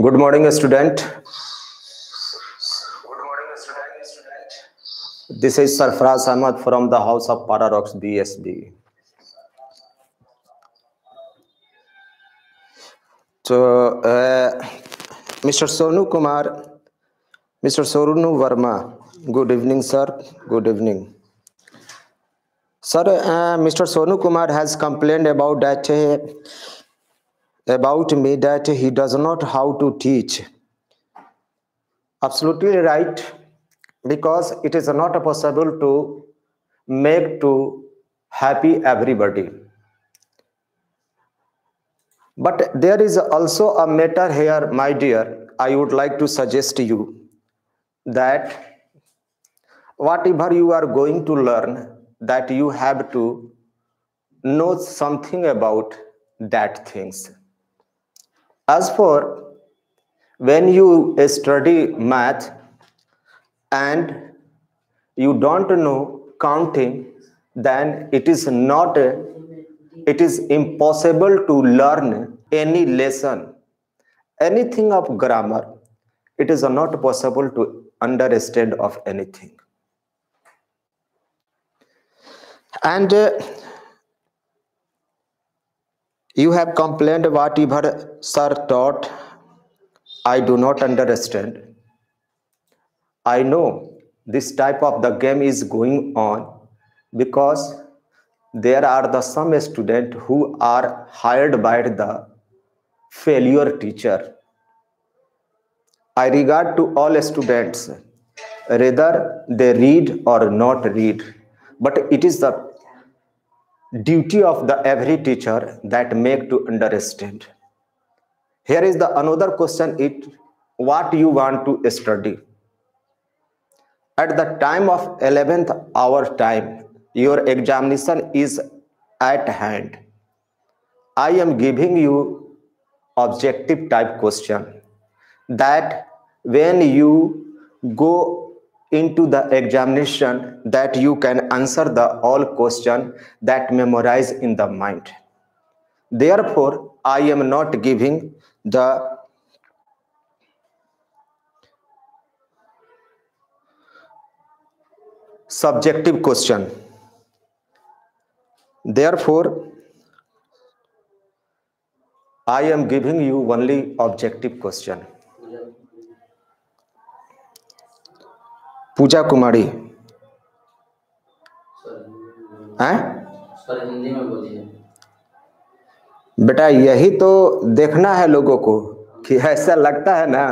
Good morning student, this is Sarfaraz Ahmad from the house of paradox BSB. तो mister Sonu Verma, good evening sir, good evening sir. Mr. Sonu Kumar has complained about me that he does not how to teach. Absolutely right, because it is not possible to make to happy everybody. But there is also a matter here, my dear. I would like to suggest to you that whatever you are going to learn, that you have to know something about that things. As for when you study math and you don't know counting, then it is impossible to learn any lesson, anything of grammar. It is not possible to understand of anything. And you have complained whatever sir taught, I do not understand. I know this type of the game is going on because there are the some students who are hired by the failure teacher. I regard to all students, whether they read or not read. But it is the duty of the every teacher that make to understand. Here is the another question: it what you want to study at the time of 11th hour time. Your examination is at hand. I am giving you objective type question that when you go into the examination, that you can answer the all question that memorize in the mind. Therefore, I am not giving the subjective question. Therefore, I am giving you only objective question. पूजा कुमारी हैं हिंदी में बोलिए बेटा, यही तो देखना है लोगों को कि ऐसा लगता है ना।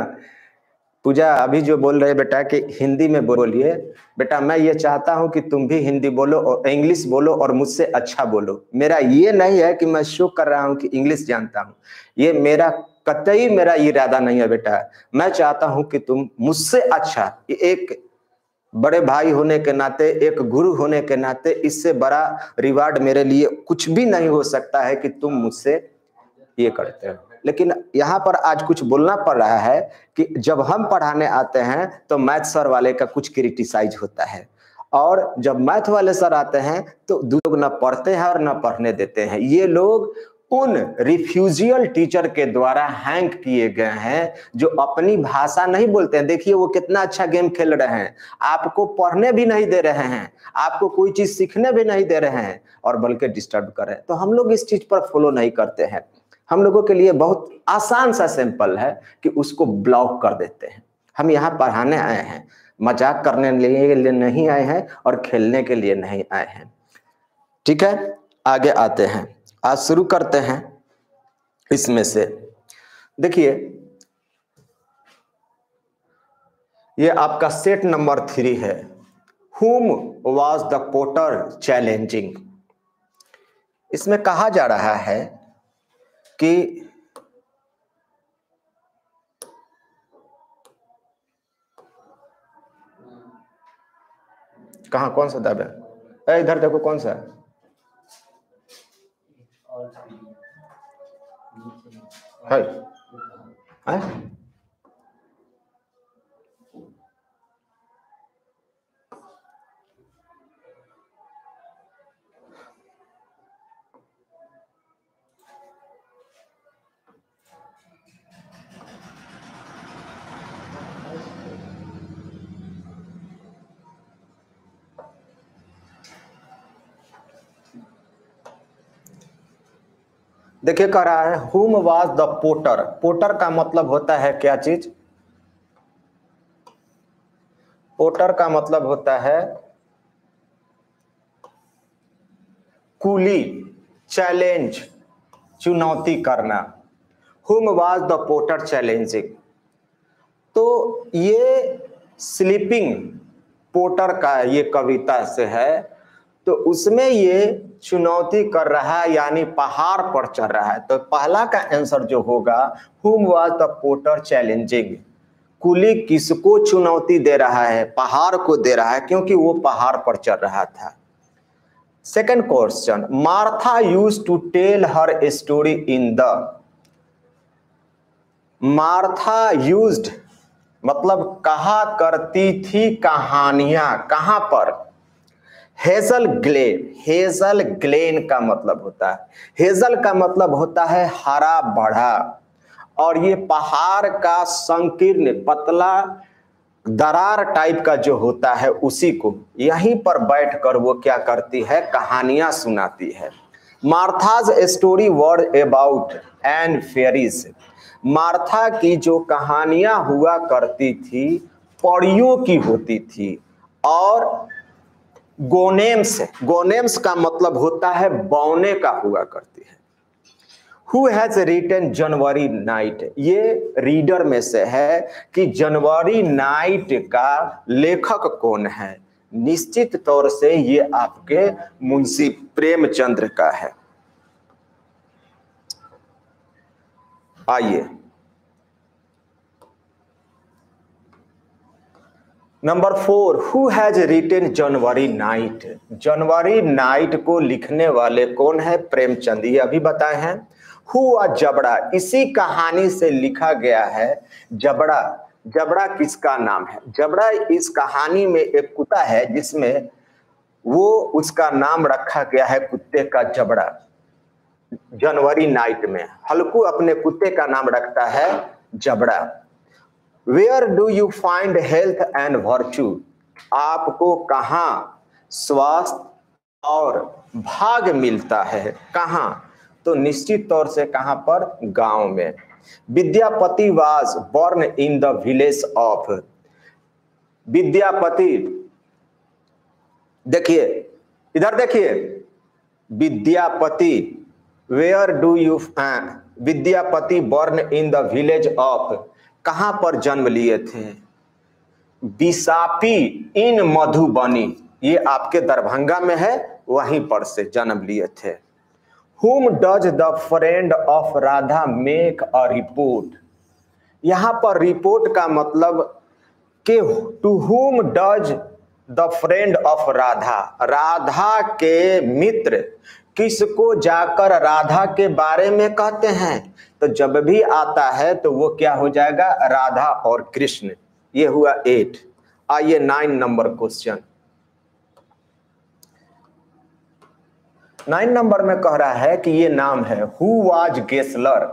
पूजा अभी जो बोल रहे बेटा कि हिंदी में बोलिए बेटा, मैं ये चाहता हूं कि तुम भी हिंदी बोलो और इंग्लिश बोलो और मुझसे अच्छा बोलो। मेरा ये नहीं है कि मैं शो कर रहा हूं कि इंग्लिश जानता हूं, ये मेरा कतई मेरा इरादा नहीं है बेटा। मैं चाहता हूं कि तुम मुझसे अच्छा, एक बड़े भाई होने के नाते, एक गुरु होने के नाते, इससे बड़ा रिवार्ड मेरे लिए कुछ भी नहीं हो सकता है कि तुम मुझसे ये करते हो। लेकिन यहाँ पर आज कुछ बोलना पड़ रहा है कि जब हम पढ़ाने आते हैं तो मैथ सर वाले का कुछ क्रिटिसाइज होता है, और जब मैथ वाले सर आते हैं तो लोग ना पढ़ते हैं और ना पढ़ने देते हैं। ये लोग उन रिफ्यूजियल टीचर के द्वारा हैंग किए गए हैं जो अपनी भाषा नहीं बोलते हैं। देखिए वो कितना अच्छा गेम खेल रहे हैं, आपको पढ़ने भी नहीं दे रहे हैं, आपको कोई चीज सीखने भी नहीं दे रहे हैं, और बल्कि डिस्टर्ब कर रहे हैं। तो हम लोग इस चीज पर फॉलो नहीं करते हैं। हम लोगों के लिए बहुत आसान सा सिंपल है कि उसको ब्लॉक कर देते हैं। हम यहाँ पढ़ाने आए हैं, मजाक करने के लिए नहीं आए हैं और खेलने के लिए नहीं आए हैं। ठीक है, आगे आते हैं, आज शुरू करते हैं। इसमें से देखिए ये आपका सेट नंबर 3 है, whom was the potter challenging? इसमें कहा जा रहा है कि कहां कौन सा दाब है, इधर देखो कौन सा है? देखिए कह रहा है हुम वाज द पोटर। पोटर का मतलब होता है क्या चीज? पोटर का मतलब होता है कूली, चैलेंज, चुनौती करना। हुम वाज द पोटर चैलेंजिंग। तो ये स्लीपिंग पोटर का ये कविता से है, तो उसमें ये चुनौती कर रहा है यानी पहाड़ पर चढ़ रहा है। तो पहला का आंसर जो होगा whom was the potter challenging, कुली किसको चुनौती दे रहा है? पहाड़ को दे रहा है क्योंकि वो पहाड़ पर चढ़ रहा था। Second question, Martha used to tell her story in the. Martha used मतलब कहा करती थी कहानियां। कहां पर? Hazel Glenn. हेजल ग्लेन का मतलब होता है, हेजल का मतलब होता है हरा भरा, और ये पहाड़ का संकीर्ण पतला दरार टाइप का जो होता है उसी को यहीं पर बैठकर वो क्या करती है? कहानियां सुनाती है। Martha's story word about and fairies. Martha की जो कहानियां हुआ करती थी परियों की होती थी और गोनेम्स। गोनेम्स का मतलब होता है बौने का हुआ करती है। Who has written January night, ये रीडर में से है कि जनवरी नाइट का लेखक कौन है? निश्चित तौर से ये आपके मुंशी प्रेमचंद्र का है। आइए नंबर 4, who has written January night. January night को लिखने वाले कौन है? प्रेमचंद, ये अभी बताए हैं। हु वाज जबड़ा, इसी कहानी से लिखा गया है जबड़ा। जबड़ा किसका नाम है? जबड़ा इस कहानी में एक कुत्ता है जिसमें वो उसका नाम रखा गया है कुत्ते का जबड़ा। जनवरी नाइट में हल्कू अपने कुत्ते का नाम रखता है जबड़ा। Where do you find health and virtue, आपको कहाँ स्वास्थ्य और भाग मिलता है? कहाँ? तो निश्चित तौर से कहाँ पर? गांव में। Vidyapati was born in the village of. Vidyapati, देखिए इधर देखिए, Vidyapati where do you, Vidyapati born in the village of, कहां पर जन्म लिए थे? विसापी इन मधुबनी, ये आपके दरभंगा में है, वहीं पर से जन्म लिए थे। Whom does the friend of Radha make a report, यहां पर रिपोर्ट का मतलब के to whom does the friend of Radha, Radha के मित्र किसको जाकर राधा के बारे में कहते हैं? तो जब भी आता है तो वो क्या हो जाएगा? राधा और कृष्ण। ये हुआ 8। आइए 9 नंबर क्वेश्चन। 9 नंबर में कह रहा है कि ये नाम है who was Gessler,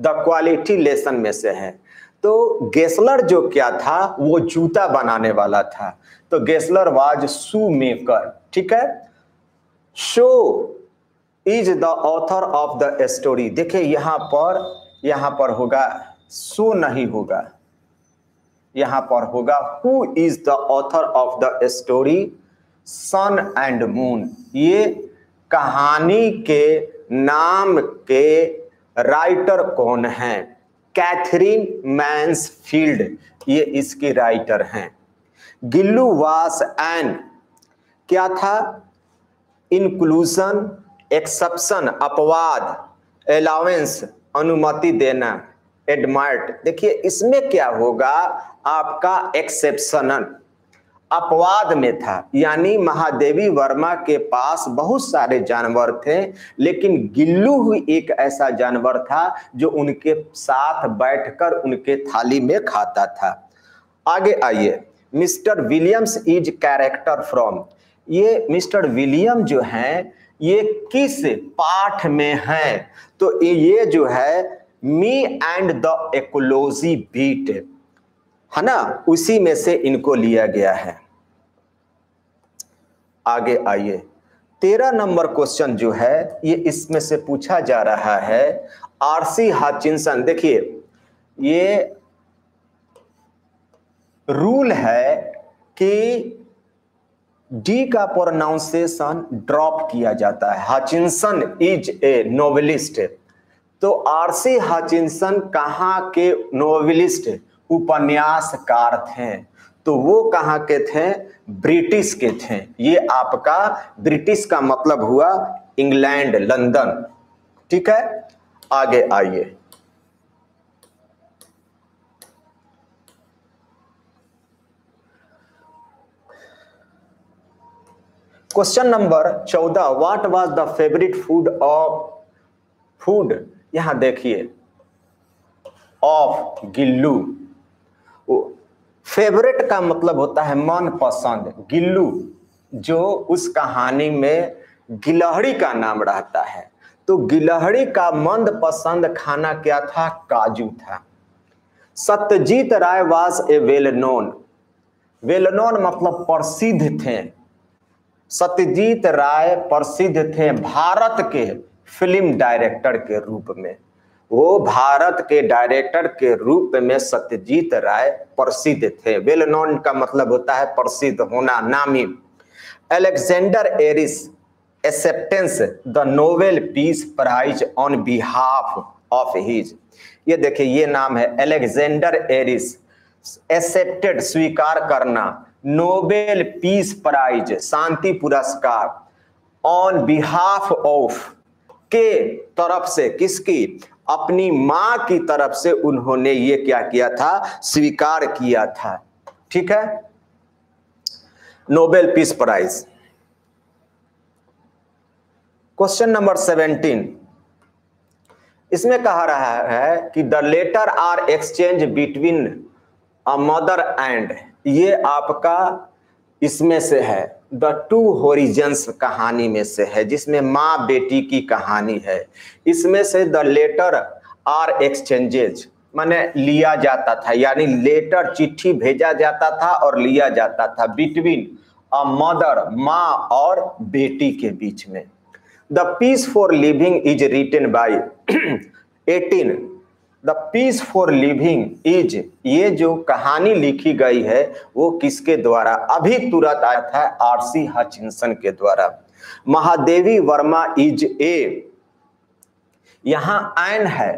the quality lesson में से है। तो गेसलर जो क्या था? वो जूता बनाने वाला था। तो गेसलर वाज शू मेकर, ठीक है। Show is the author of the story, देखिए यहां पर होगा सो नहीं होगा, यहां पर होगा who is the author of the story sun and moon. ये कहानी के नाम के राइटर कौन हैं? कैथरीन मैंसफील्ड, ये इसकी राइटर हैं। गिल्लू वास एन क्या था? इंक्लूजन, एक्सेप्शन, अपवाद, अलाउंस, अनुमति देना, एडमायर्ड। देखिए इसमें क्या होगा? आपका एक्सेप्शनल अपवाद में था, यानी महादेवी वर्मा के पास बहुत सारे जानवर थे लेकिन गिल्लू ही एक ऐसा जानवर था जो उनके साथ बैठकर उनके थाली में खाता था। आगे आइए, mister Williams is character from, ये मिस्टर विलियम जो हैं ये किस पाठ में हैं? तो ये जो है me and the ecology beat है ना, उसी में से इनको लिया गया है। आगे आइए, 13 नंबर क्वेश्चन जो है ये इसमें से पूछा जा रहा है आरसी हचिन्सन। देखिए ये रूल है कि डी का प्रोनाउंसिएशन ड्रॉप किया जाता है। हचिन्सन इज ए नोवेलिस्ट, तो आरसी हचिन्सन कहाँ के नोवेलिस्ट उपन्यासकार थे, तो वो कहाँ के थे, ब्रिटिश के थे। ये आपका ब्रिटिश का मतलब हुआ इंग्लैंड, लंदन। ठीक है, आगे आइए। Question number 14, what was the favourite food of यहां देखिए ऑफ गिल्लू। फेवरेट का मतलब होता है मनपसंद। गिल्लू जो उस कहानी में गिलहरी का नाम रहता है, तो गिलहरी का मनपसंद खाना क्या था, काजू था। Satyajit Ray was a well known, well known मतलब प्रसिद्ध थे। सत्यजीत राय प्रसिद्ध थे भारत के फिल्म डायरेक्टर के रूप में, वो भारत के डायरेक्टर के रूप में सत्यजीत राय प्रसिद्ध थे। वेल नोन का मतलब होता है प्रसिद्ध होना, नामी। Alexander Aris acceptance the Nobel peace prize on behalf of his, ये देखिए ये नाम है एलेक्जेंडर एरिस, एक्सेप्टेड स्वीकार करना, नोबेल पीस प्राइज शांति पुरस्कार ऑन बिहाफ ऑफ के तरफ से, किसकी, अपनी मां की तरफ से उन्होंने ये क्या किया था, स्वीकार किया था। ठीक है, Nobel peace prize. Question number 17, इसमें कहा रहा है कि the letter are exchange between a mother and, ये आपका इसमें से है द टू होरिजन्स कहानी में से है, जिसमें माँ बेटी की कहानी है। इसमें से द लेटर आर एक्सचेंजेज माने लिया जाता था, यानी लेटर चिट्ठी भेजा जाता था और लिया जाता था बिटवीन अ मदर, माँ और बेटी के बीच में। The piece for living is written by 18, the piece for living is, ये जो कहानी लिखी गई है वो किसके द्वारा, अभी तुरंत आया था आरसी हचिन्सन के द्वारा। महादेवी वर्मा इज ए, यहां एन है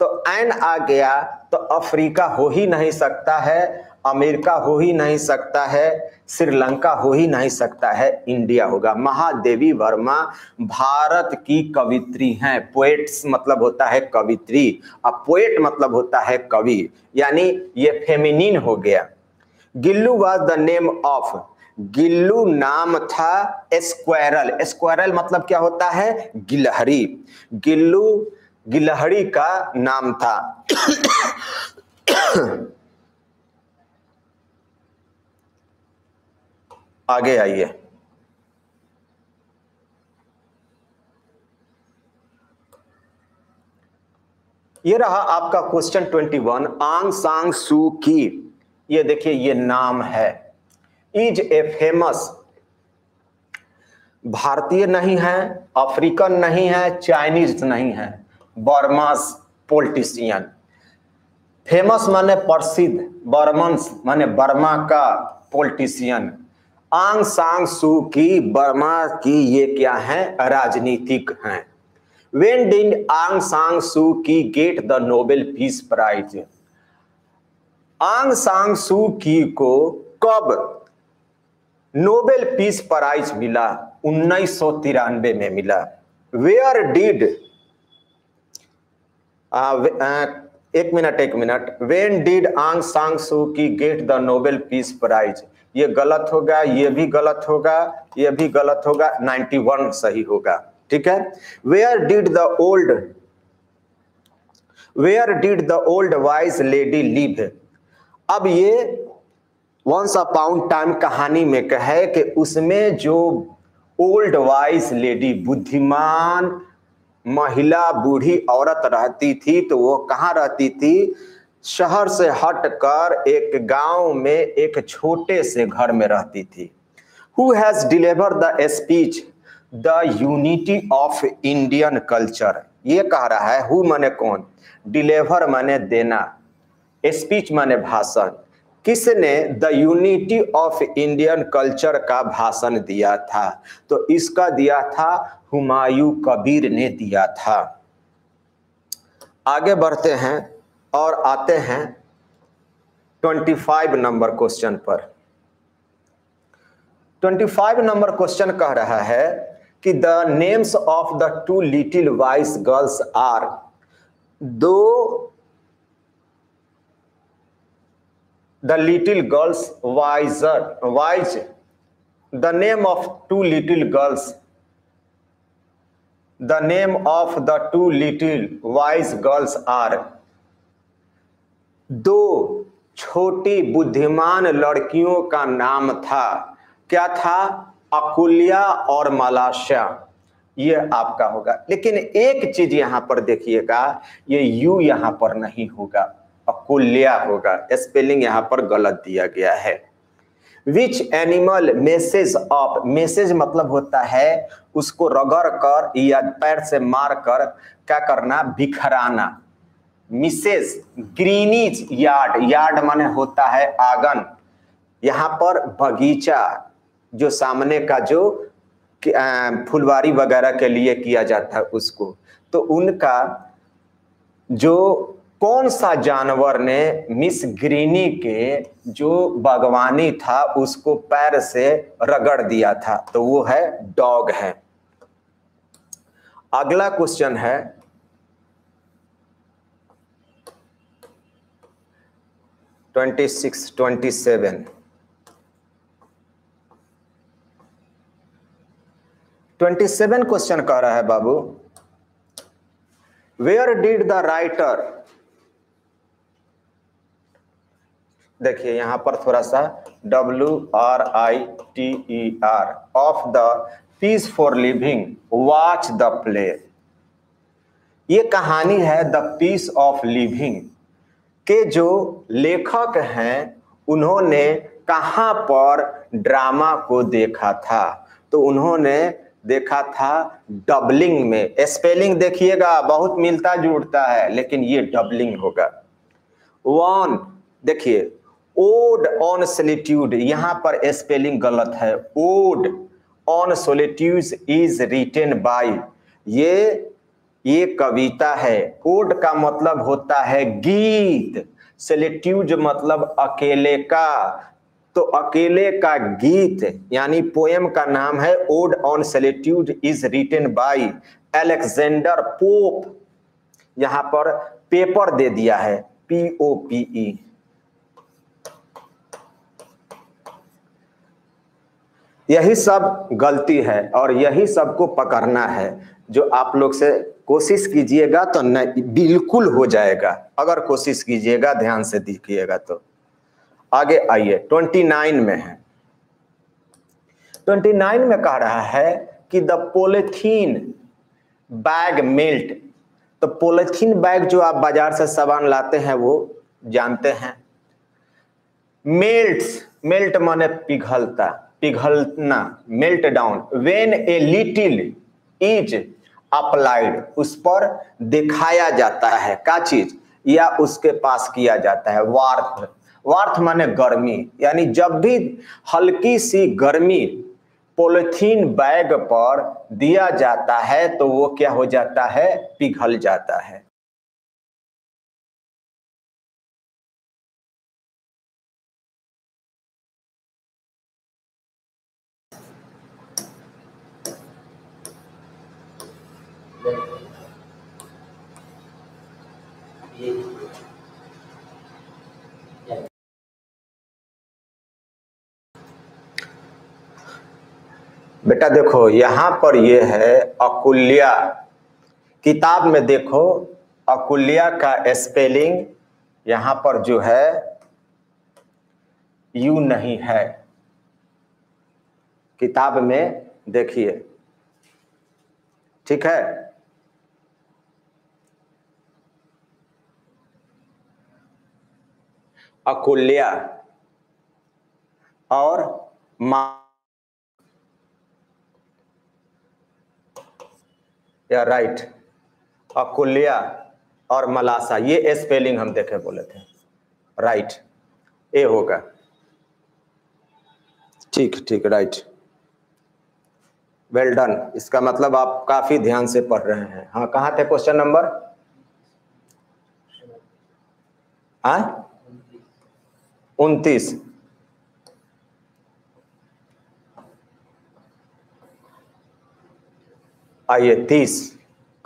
तो एन आ गया, तो अफ्रीका हो ही नहीं सकता है, अमेरिका हो ही नहीं सकता है, श्रीलंका हो ही नहीं सकता है, इंडिया होगा। महादेवी वर्मा भारत की कवित्री हैं, पोएट्स मतलब होता है कवित्री, अब पोएट मतलब होता है कवि, यानी ये फेमिनिन हो गया। Gillu was the name of, Gillu नाम था स्क्वायरल, स्क्वायरल मतलब क्या होता है, गिलहरी। गिल्लू गिलहरी का नाम था। आगे आइए। ये रहा आपका क्वेश्चन 21, आंग सांग सू की, ये देखिए ये नाम है, इज ए फेमस, भारतीय नहीं है, अफ्रीकन नहीं है, चाइनीज नहीं है, बर्मास पॉलिटिशियन। फेमस माने प्रसिद्ध, बर्मन्स माने बर्मा का पॉलिटिशियन। आंग सांग सू की बर्मा की ये क्या है, राजनीतिक हैं। When did Aung San Suu Kyi get the Nobel peace prize, Aung San Suu की को कब नोबेल पीस प्राइज मिला, 1993 में मिला। वेयर डिड, एक minute, when did Aung San Suu Kyi get the Nobel peace prize, ये गलत होगा, ये भी गलत होगा, ये भी गलत होगा, 91 सही होगा। ठीक है, where did the old wise lady live, अब ये वंस अपॉन टाइम कहानी में कहे कि उसमें जो ओल्ड वाइज लेडी बुद्धिमान महिला बूढ़ी औरत रहती थी, तो वो कहाँ रहती थी, शहर से हटकर एक गांव में एक छोटे से घर में रहती थी। Who has deliver the speech, the unity of Indian culture, ये कह रहा है हु माने कौन, डिलीवर माने देना, स्पीच माने भाषण, किसने the unity of Indian culture का भाषण दिया था, तो इसका दिया था हुमायूं कबीर ने दिया था। आगे बढ़ते हैं और आते हैं 25 नंबर क्वेश्चन पर। 25 नंबर क्वेश्चन कह रहा है कि the names of the two little wise girls are, दो the little girls wiser wise, the name of two little girls, the name of the two little wise girls are, दो छोटी बुद्धिमान लड़कियों का नाम था, क्या था, अकुल्या और मलाशा, ये आपका होगा। लेकिन एक चीज यहां पर देखिएगा, ये यू यहां पर नहीं होगा, अकुल्या होगा, स्पेलिंग यहां पर गलत दिया गया है। Which animal message of, message मतलब होता है उसको रगड़ कर या पैर से मार कर क्या करना, बिखराना। मिसेज ग्रीनीज यार्ड, यार्ड माने होता है आंगन, यहाँ पर बगीचा जो सामने का जो फुलवारी वगैरह के लिए किया जाता है उसको, तो उनका जो कौन सा जानवर ने मिस ग्रीनी के जो बागवानी था उसको पैर से रगड़ दिया था, तो वो है डॉग है। अगला क्वेश्चन है 26, 27, 27 क्वेश्चन कह रहा है बाबू, वेयर डिड द राइटर, देखिए यहां पर थोड़ा सा WRITER of the piece for living watch the play, ये कहानी है द पीस ऑफ लिविंग के जो लेखक हैं उन्होंने कहां पर ड्रामा को देखा था, तो उन्होंने देखा था डबलिंग में। स्पेलिंग देखिएगा बहुत मिलता जुलता है लेकिन ये डबलिंग होगा। वन देखिए, ओड ऑन सोलिट्यूड, यहाँ पर स्पेलिंग गलत है, ode on solitude is written by, ये कविता है। ओड का मतलब होता है गीत, सोलिट्यूड मतलब अकेले का, तो अकेले का गीत, यानी पोएम का नाम है ode on solitude is written by Alexander Pope, यहां पर पेपर दे दिया है POPE। यही सब गलती है और यही सबको पकड़ना है, जो आप लोग से कोशिश कीजिएगा तो बिल्कुल हो जाएगा, अगर कोशिश कीजिएगा ध्यान से देखिएगा तो। आगे आइए 29 में है, 29 में कह रहा है कि द पॉलिथीन बैग मेल्ट, तो पॉलिथीन बैग जो आप बाजार से सामान लाते हैं वो जानते हैं, मेल्ट्स, मेल्ट माने पिघलता, पिघलना, melt down, when a little is applied, उस पर दिखाया जाता है का चीज या उसके पास किया जाता है, वार्थ, वार्थ माने गर्मी, यानी जब भी हल्की सी गर्मी पॉलिथीन बैग पर दिया जाता है तो वो क्या हो जाता है, पिघल जाता है। बेटा देखो यहाँ पर ये है अकुल्या, किताब में देखो अकुल्या का स्पेलिंग यहाँ पर जो है यू नहीं है, किताब में देखिए, ठीक है। अकुल्या और या राइट, अकुल्या और मलाशा, ये स्पेलिंग हम देखे बोले थे, राइट ए होगा। ठीक ठीक राइट, वेल डन। इसका मतलब आप काफी ध्यान से पढ़ रहे हैं। हाँ कहाँ थे क्वेश्चन नंबर, हाँ 29। आइए 30।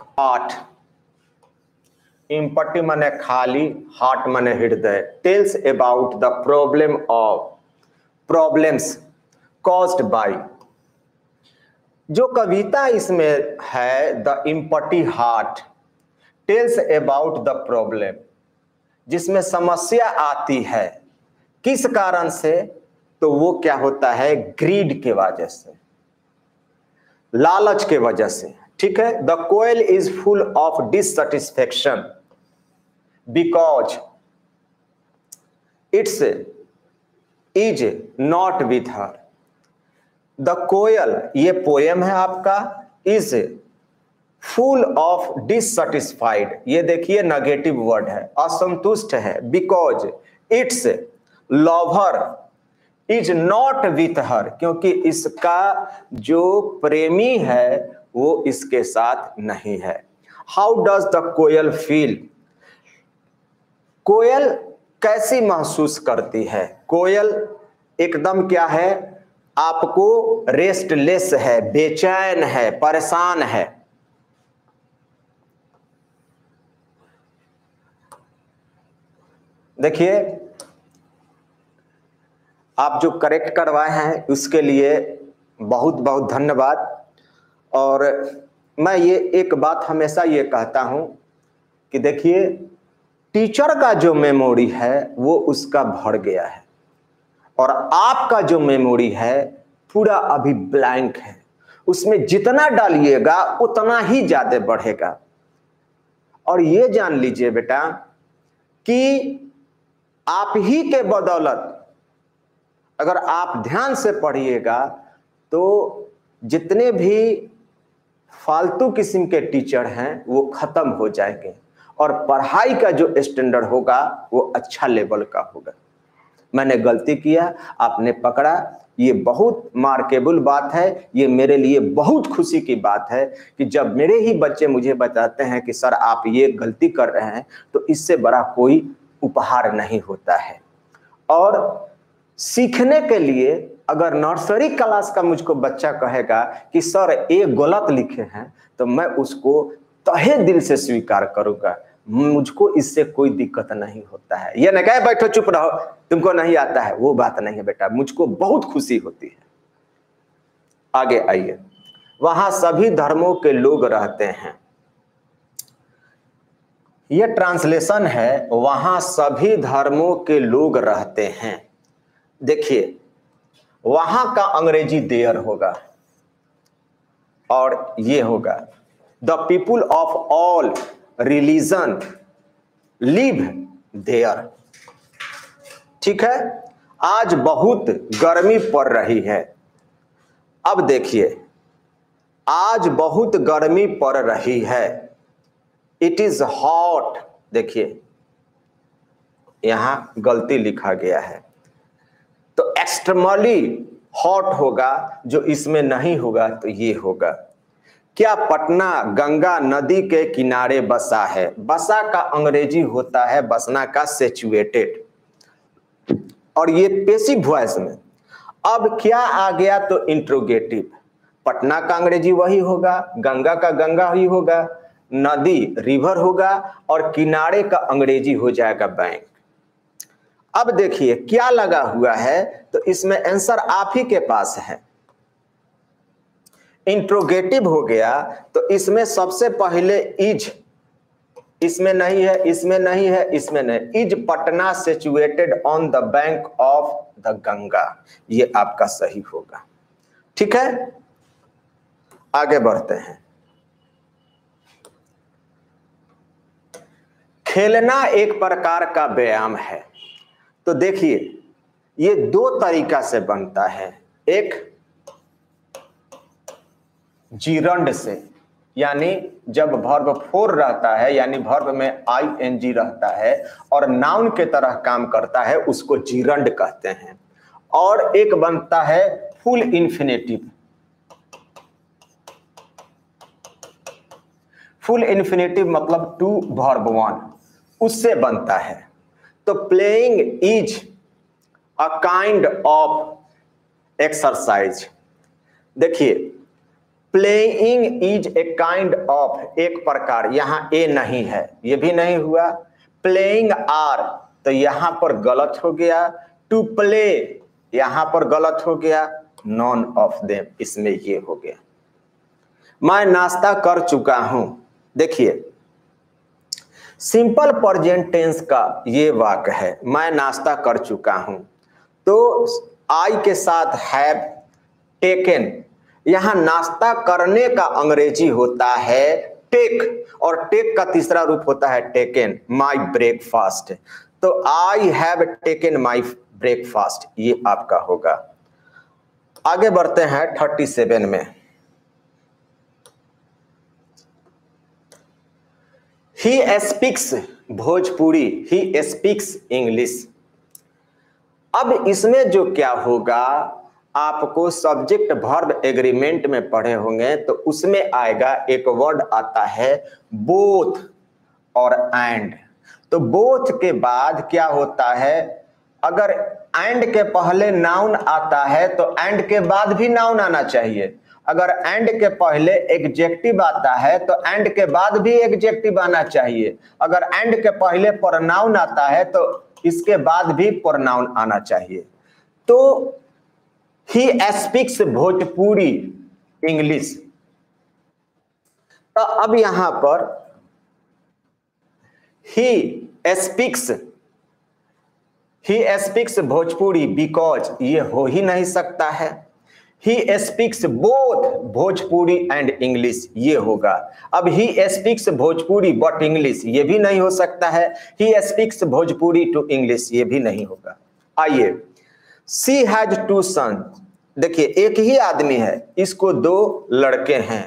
हार्ट, इम्पटी मने खाली, हार्ट मने हृदय। Tells about the problem of, problems caused by. जो कविता इसमें है the empty heart tells about the problem, जिसमें समस्या आती है किस कारण से, तो वो क्या होता है, ग्रीड के वजह से, लालच के वजह से। ठीक है, the koel is full of dissatisfaction because its is not with her. The koel, ये पोएम है आपका, इज फुल ऑफ डिससेटिस्फाइड, ये देखिए नेगेटिव वर्ड है, असंतुष्ट है, because its lover is not with her, क्योंकि इसका जो प्रेमी है वो इसके साथ नहीं है। How does the koel feel, कोयल कैसी महसूस करती है। कोयल एकदम क्या है, आपको रेस्टलेस है, बेचैन है, परेशान है। देखिए आप जो करेक्ट करवाए हैं उसके लिए बहुत बहुत धन्यवाद। और मैं ये एक बात हमेशा ये कहता हूँ कि देखिए टीचर का जो मेमोरी है वो उसका भर गया है और आपका जो मेमोरी है पूरा अभी ब्लैंक है, उसमें जितना डालिएगा उतना ही ज़्यादा बढ़ेगा। और ये जान लीजिए बेटा कि आप ही के बदौलत, अगर आप ध्यान से पढ़िएगा तो जितने भी फालतू किस्म के टीचर हैं वो खत्म हो जाएंगे और पढ़ाई का जो स्टैंडर्ड होगा वो अच्छा लेवल का होगा। मैंने गलती किया, आपने पकड़ा, ये बहुत मार्केबल बात है, ये मेरे लिए बहुत खुशी की बात है कि जब मेरे ही बच्चे मुझे बताते हैं कि सर आप ये गलती कर रहे हैं, तो इससे बड़ा कोई उपहार नहीं होता है। और सीखने के लिए अगर नर्सरी क्लास का मुझको बच्चा कहेगा कि सर ये गलत लिखे हैं, तो मैं उसको तहे दिल से स्वीकार करूंगा, मुझको इससे कोई दिक्कत नहीं होता है। ये न कहे बैठो चुप रहो तुमको नहीं आता है, वो बात नहीं है बेटा, मुझको बहुत खुशी होती है। आगे आइए, वहां सभी धर्मों के लोग रहते हैं, ये ट्रांसलेशन है, वहां सभी धर्मों के लोग रहते हैं। देखिए वहां का अंग्रेजी देयर होगा और ये होगा the people of all religion live there. ठीक है, आज बहुत गर्मी पड़ रही है। अब देखिए, आज बहुत गर्मी पड़ रही है, इट इज हॉट। देखिए यहां गलती लिखा गया है, तो एक्सट्रीमली हॉट होगा, जो इसमें नहीं होगा तो ये होगा। क्या पटना गंगा नदी के किनारे बसा है, बसा का अंग्रेजी होता है बसना का सेचुएटेड, और ये पेसिव वॉइस में। अब क्या आ गया तो इंट्रोगेटिव, पटना का अंग्रेजी वही होगा, गंगा का गंगा ही होगा, नदी रिवर होगा, और किनारे का अंग्रेजी हो जाएगा बैंक। अब देखिए क्या लगा हुआ है, तो इसमें आंसर आप ही के पास है। इंट्रोगेटिव हो गया तो इसमें सबसे पहले इज, इसमें नहीं है, इसमें नहीं है, इसमें नहीं, is Patna situated on the bank of the Ganga, ये आपका सही होगा। ठीक है, आगे बढ़ते हैं। खेलना एक प्रकार का व्यायाम है, तो देखिए ये दो तरीका से बनता है, एक जीरंड से, यानी जब वर्ब 4 रहता है यानी वर्ब में ing रहता है और नाउन के तरह काम करता है उसको जीरंड कहते हैं। और एक बनता है फुल इन्फिनेटिव। फुल इन्फिनेटिव मतलब टू वर्ब 1 उससे बनता है। तो playing is a kind of exercise. देखिए playing is a kind of एक प्रकार, यहां ए नहीं है ये भी नहीं हुआ, प्लेइंग आर तो यहां पर गलत हो गया, टू प्ले यहां पर गलत हो गया, नॉन ऑफ देम इसमें ये हो गया। मैं नाश्ता कर चुका हूं। देखिए सिंपल प्रेजेंट टेंस का ये वाक्य है, मैं नाश्ता कर चुका हूं तो आई के साथ हैव टेकन। यहाँ नाश्ता करने का अंग्रेजी होता है टेक और टेक का तीसरा रूप होता है टेकन माई ब्रेकफास्ट। तो I have taken my breakfast ये आपका होगा। आगे बढ़ते हैं 37 में। He speaks Bhojpuri, he speaks English. अब इसमें जो क्या होगा आपको सब्जेक्ट वर्ब एग्रीमेंट में पढ़े होंगे तो उसमें आएगा एक वर्ड आता है बोथ और एंड। तो बोथ के बाद क्या होता है, अगर एंड के पहले नाउन आता है तो एंड के बाद भी नाउन आना चाहिए, अगर एंड के पहले एग्जेक्टिव आता है तो एंड के बाद भी एग्जेक्टिव आना चाहिए, अगर एंड के पहले प्रोनाउन आता है तो इसके बाद भी प्रोनाउन आना चाहिए। तो ही स्पीक्स भोजपुरी इंग्लिश। तो अब यहां पर ही स्पीक्स भोजपुरी बिकॉज ये हो ही नहीं सकता है। He speaks both Bhojpuri and English ये होगा। अब he speaks Bhojpuri but English ये भी नहीं हो सकता है, he speaks Bhojpuri to English ये भी नहीं होगा। आइए She has two sons, देखिए एक ही आदमी है इसको 2 लड़के हैं।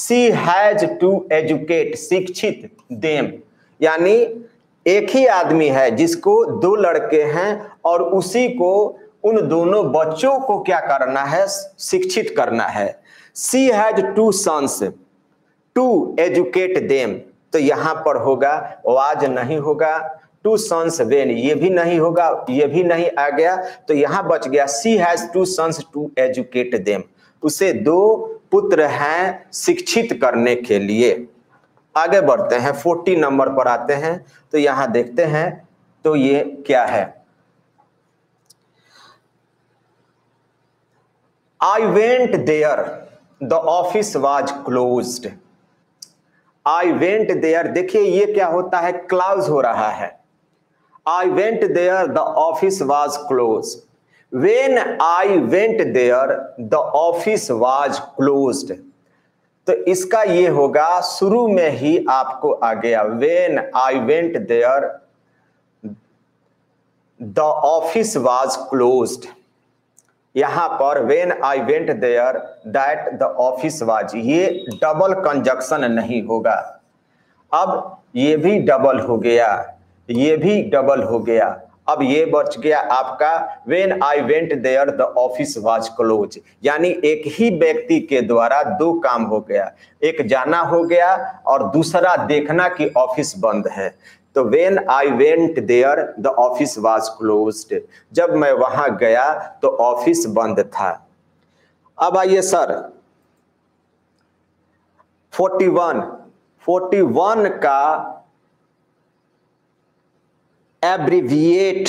She has to educate शिक्षित them, यानी एक ही आदमी है जिसको 2 लड़के हैं और उसी को उन दोनों बच्चों को क्या करना है, शिक्षित करना है। She has two sons to educate them तो यहाँ पर होगा वाज नहीं होगा, टू सन्स वेन ये भी नहीं होगा, ये भी नहीं आ गया तो यहाँ बच गया she has two sons to educate them, उसे 2 पुत्र हैं शिक्षित करने के लिए। आगे बढ़ते हैं 40 नंबर पर आते हैं तो यहाँ देखते हैं तो ये क्या है, I went there the office was closed. I went there देखिए ये क्या होता है क्लॉज हो रहा है। I went there, the office was closed. When I went there, the office was closed. तो इसका ये होगा शुरू में ही आपको आ गया When I went there, the office was closed. यहाँ पर when I went there, that the office was ये डबल कंजक्शन नहीं होगा। अब ये भी डबल हो गया, ये भी डबल हो गया, अब ये बच गया आपका When I went there the office was closed, यानी एक ही व्यक्ति के द्वारा 2 काम हो गया, एक जाना हो गया और दूसरा देखना कि ऑफिस बंद है। तो When I went there the office was closed, जब मैं वहां गया तो ऑफिस बंद था। अब आइए सर 41 का एब्रिविएट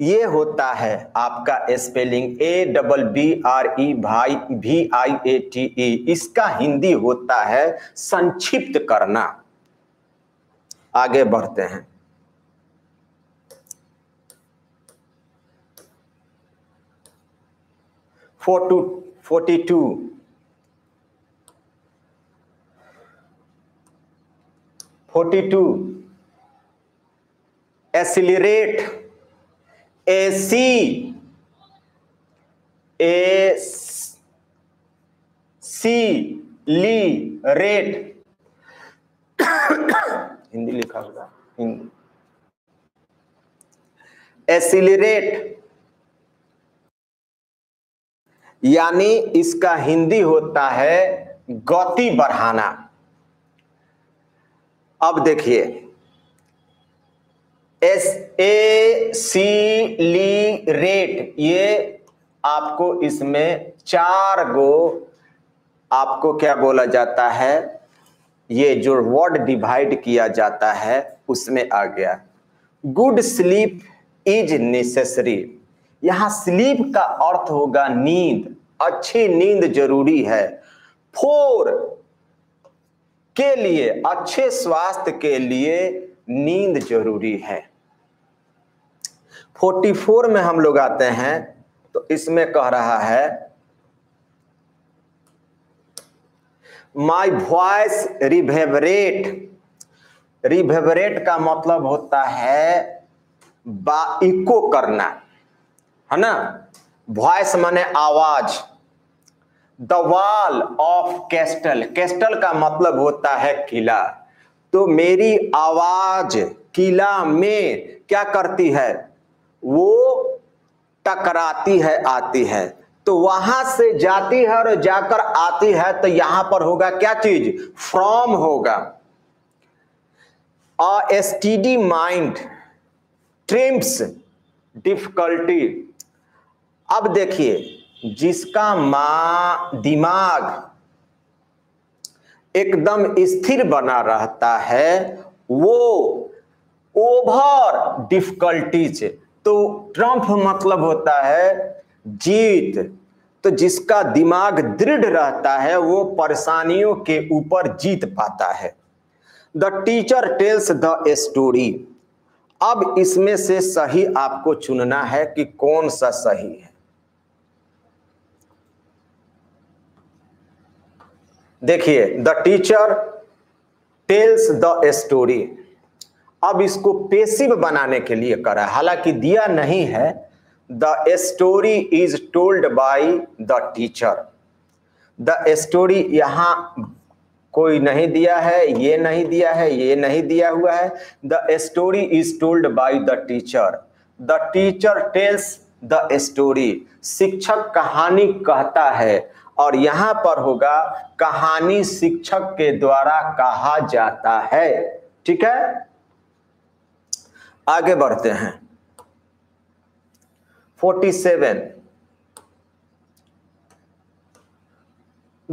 ये होता है आपका स्पेलिंग ABBREVIATE, इसका हिंदी होता है संक्षिप्त करना। आगे बढ़ते हैं forty two. Accelerate AC liberate, Hindi लिखा होगा हिंदी, एसिलरेट यानी इसका हिंदी होता है गति बढ़ाना। अब देखिए एसिलरेट, ये आपको इसमें चार गो आपको क्या बोला जाता है, ये जो वर्ड डिवाइड किया जाता है उसमें आ गया। गुड स्लीप इज नेसेसरी, यहाँ स्लीप का अर्थ होगा नींद, अच्छी नींद जरूरी है। फोर के लिए, अच्छे स्वास्थ्य के लिए नींद जरूरी है। 44 में हम लोग आते हैं तो इसमें कह रहा है माई वॉइस रिवेबरेट, रिवेबरेट का मतलब होता है इको करना, है ना। वॉइस माने आवाज। The wall of castle, castle का मतलब होता है किला, तो मेरी आवाज किला में क्या करती है, वो टकराती है, आती है, तो वहां से जाती है और जाकर आती है, तो यहां पर होगा क्या चीज, फ्रॉम होगा। A steady mind trims difficulty, अब देखिए जिसका दिमाग एकदम स्थिर बना रहता है वो ओवर डिफिकल्टीज, तो ट्रम्प मतलब होता है जीत, तो जिसका दिमाग दृढ़ रहता है वो परेशानियों के ऊपर जीत पाता है। The teacher tells the story, अब इसमें से सही आपको चुनना है कि कौन सा सही है। देखिए the teacher tells the story, अब इसको पैसिव बनाने के लिए करा, हालांकि दिया नहीं है, The story is told by the teacher. The story यहाँ कोई नहीं दिया है, ये नहीं दिया है, ये नहीं दिया हुआ है। The story is told by the teacher. The teacher tells the story. शिक्षक कहानी कहता है, और यहाँ पर होगा कहानी शिक्षक के द्वारा कहा जाता है। ठीक है, आगे बढ़ते हैं। 47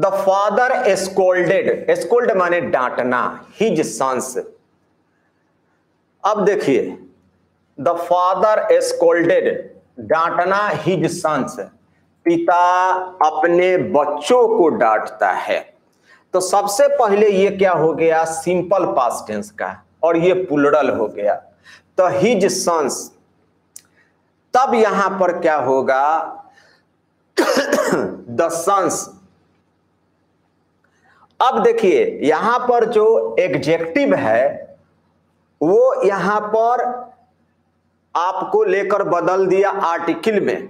द फादर स्कोल्डेड, स्कोल्ड माने डांटना, हिज सन्स। अब देखिए द फादर स्कोल्डेड, डांटना हिज सन्स, पिता अपने बच्चों को डांटता है। तो सबसे पहले ये क्या हो गया, सिंपल पास्ट टेंस का, और ये प्लुरल हो गया, तो हिज सन्स। तब यहां पर क्या होगा, द सन्स। अब देखिए यहां पर जो एग्जेक्टिव है वो यहां पर आपको लेकर बदल दिया आर्टिकल में,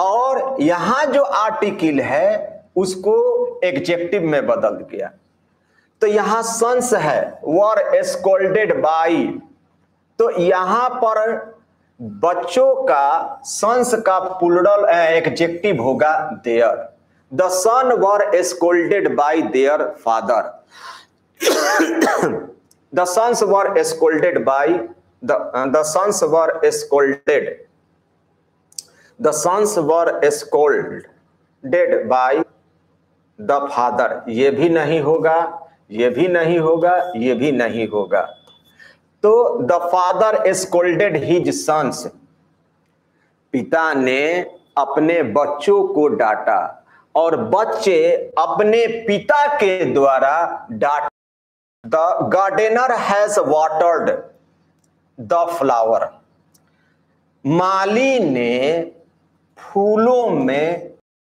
और यहां जो आर्टिकल है उसको एग्जेक्टिव में बदल दिया, तो यहां सन्स है, वर स्कोल्डेड बाई, तो यहां पर बच्चों का सन्स का प्लुरल एडजेक्टिव होगा their. The son were scolded by their father, the sons were scolded by the sons were scolded, the sons were scolded by the father. ये भी नहीं होगा, ये भी नहीं होगा, ये भी नहीं होगा, तो the father scolded his sons, पिता ने अपने बच्चों को डांटा, और बच्चे अपने पिता के द्वारा डांटा। The gardener has watered the flower, माली ने फूलों में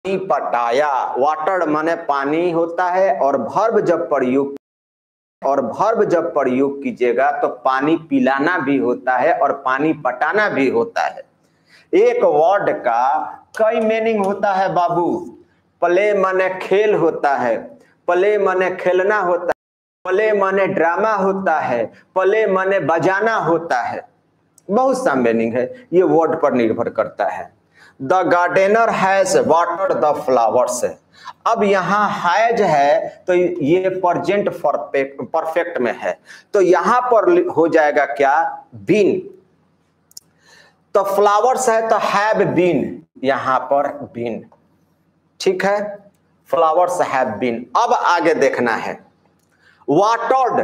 पानी पटाया। वाटर्ड माने पानी होता है, और वर्ब जब प्रयुक्त कीजिएगा तो पानी पिलाना भी होता है और पानी पटाना भी होता है। एक वर्ड का कई मीनिंग होता है बाबू, प्ले माने खेल होता है, पले मने खेलना होता है, पले मने ड्रामा होता है, पले मने बजाना होता है। बहुत सा मीनिंग है, ये वर्ड पर निर्भर करता है। The gardener has watered the flowers. अब यहाँ हैज है तो ये प्रेजेंट परफेक्ट में है, तो यहाँ पर हो जाएगा क्या, बीन। तो फ्लावर्स है तो हैव बीन, यहाँ पर बीन, ठीक है, फ्लावर्स हैव बीन। अब आगे देखना है, वाटर्ड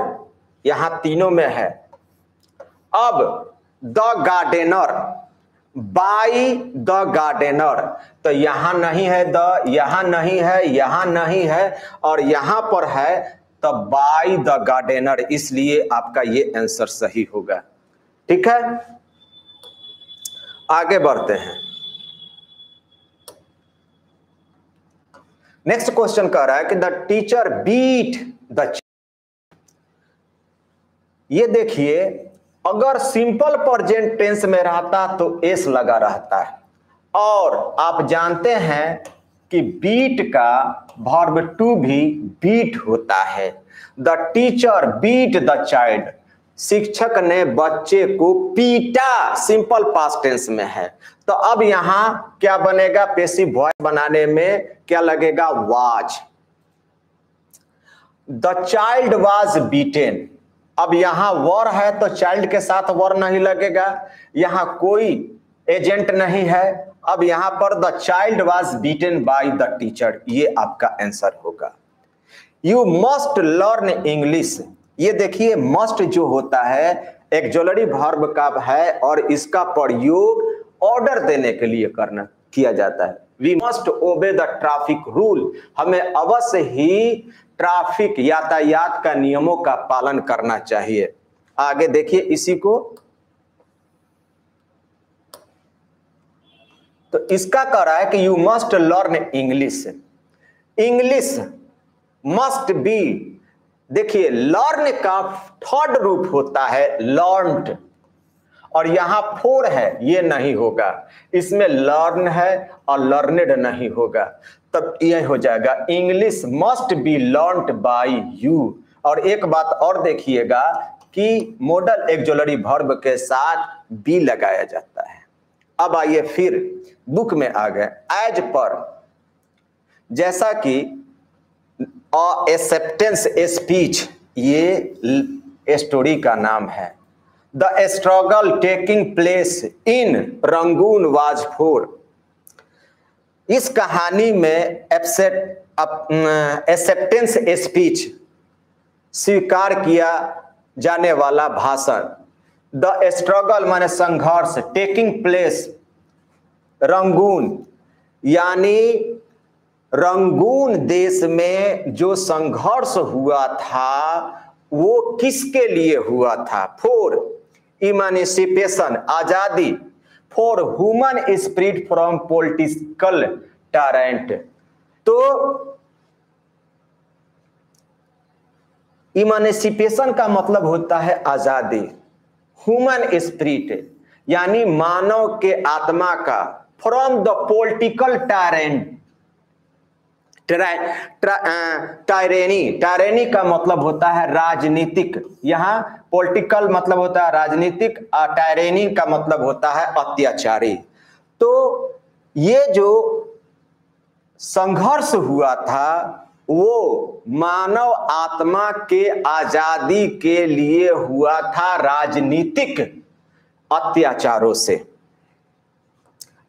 यहाँ तीनों में है। अब the gardener, by the gardener, तो यहां नहीं है द, यहां नहीं है, यहां नहीं है, और यहां पर है तो बाई द गार्डनर, इसलिए आपका ये आंसर सही होगा। ठीक है, आगे बढ़ते हैं। नेक्स्ट क्वेश्चन कह रहा है कि the teacher beat the children. ये देखिए, अगर सिंपल प्रेजेंट टेंस में रहता तो एस लगा रहता है, और आप जानते हैं कि बीट का वर्ब टू भी बीट होता है। The teacher beat the child, शिक्षक ने बच्चे को पीटा, सिंपल पास्ट टेंस में है। तो अब यहाँ क्या बनेगा, पैसिव वॉइस बनाने में क्या लगेगा, was. The child was beaten, अब यहां वर है तो चाइल्ड के साथ वर नहीं लगेगा, यहां कोई एजेंट नहीं है। अब यहां पर the child was beaten by the teacher, ये आपका आंसर होगा। यू मस्ट लर्न इंग्लिश, ये देखिए मस्ट जो होता है एक्सोलरी वर्ब का है, और इसका प्रयोग ऑर्डर देने के लिए करना किया जाता है। We must obey the traffic rule, हमें अवश्य ही ट्रैफिक यातायात का नियमों का पालन करना चाहिए। आगे देखिए इसी को, तो इसका कह रहा है कि you must learn English. English must be, देखिए लर्न का थर्ड रूप होता है लर्न्ड, और यहाँ फोर है, ये नहीं होगा, इसमें लर्न है और लर्नेड नहीं होगा, तब ये हो जाएगा English must be learned by you. और एक बात और देखिएगा कि मॉडल एक्सोलरी वर्ब के साथ बी लगाया जाता है। अब आइए फिर बुक में आ गए, एज पर, जैसा कि एक्सेप्टेंस स्पीच, ये स्टोरी का नाम है। The struggle taking place in Rangoon was for. इस कहानी में एक्सेप्टेंस स्पीच, स्वीकार किया जाने वाला भाषण, द स्ट्रगल माने संघर्ष, टेकिंग प्लेस रंगून, यानी रंगून देश में जो संघर्ष हुआ था वो किसके लिए हुआ था, फोर इमानिसिपेशन आजादी, for human spirit from political tyrant. तो इमानिसिपेशन का मतलब होता है आजादी, ह्यूमन स्प्रिट यानी मानव के आत्मा का, from the political tyrant, tyranny का मतलब होता है राजनीतिक, यहाँ पॉलिटिकल मतलब होता है राजनीतिक, और टायरेनी का मतलब होता है अत्याचारी। तो ये जो संघर्ष हुआ था वो मानव आत्मा के आजादी के लिए हुआ था, राजनीतिक अत्याचारों से,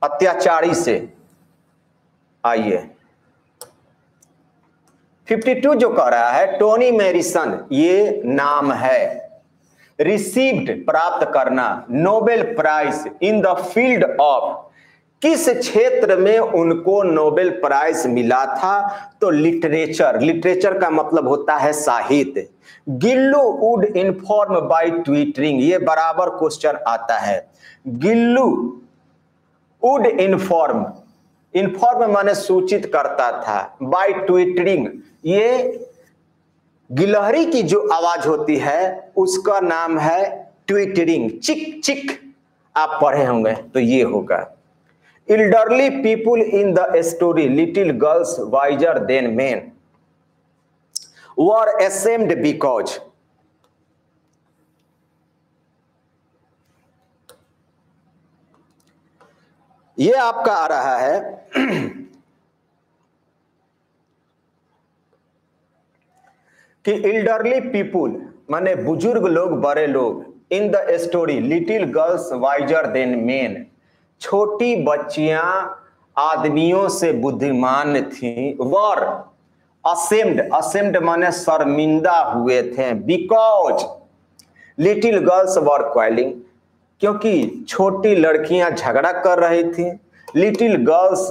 अत्याचारी से। आइए 52 जो कह रहा है, टोनी मॉरिसन, ये नाम है, रिसीव्ड प्राप्त करना, Nobel prize in the field of, किस क्षेत्र में उनको नोबेल प्राइज मिला था, तो लिटरेचर, लिटरेचर का मतलब होता है साहित्य। Gillu would inform by twittering, ये बराबर क्वेश्चन आता है, गिल्लू वुड इन्फॉर्म, इन्फॉर्म माने सूचित करता था, बाय ट्विटरिंग, ये गिलहरी की जो आवाज होती है उसका नाम है ट्विटरिंग, चिक चिक, आप पढ़े होंगे तो ये होगा। Elderly people in the story, little girls wiser than men, were ashamed because ये आपका आ रहा है कि elderly people माने बुजुर्ग लोग, बड़े लोग, in the story little girls wiser than men, छोटी बच्चियां आदमियों से बुद्धिमान थी, वर असेम्ड, असेम्ड माने शर्मिंदा हुए थे, because little girls were quailing, क्योंकि छोटी लड़कियां झगड़ा कर रही थी, लिटिल गर्ल्स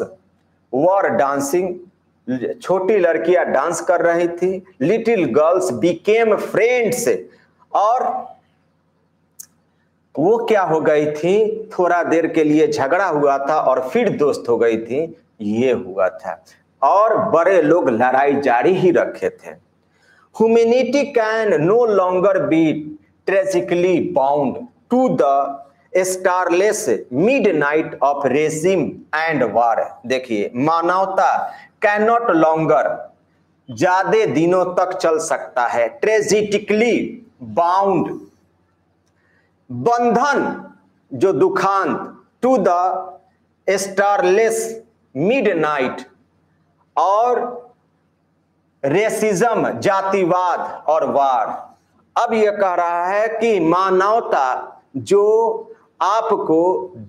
वर डांसिंग, छोटी लड़कियां डांस कर रही थी, लिटिल गर्ल्स बिकेम फ्रेंड्स, और वो क्या हो गई थी, थोड़ा देर के लिए झगड़ा हुआ था और फिर दोस्त हो गई थी, ये हुआ था, और बड़े लोग लड़ाई जारी ही रखे थे। Humanity can no longer be tragically bound to the starless midnight of racism and war. देखिए, मानवता कैन नॉट लॉन्गर, ज्यादा दिनों तक चल सकता है, ट्रेजिटिकली बाउंड, बंधन जो दुखांत, टू द स्टारलेस मिडनाइट और रेसिज्म, जातिवाद और वार। अब यह कह रहा है कि मानवता जो आपको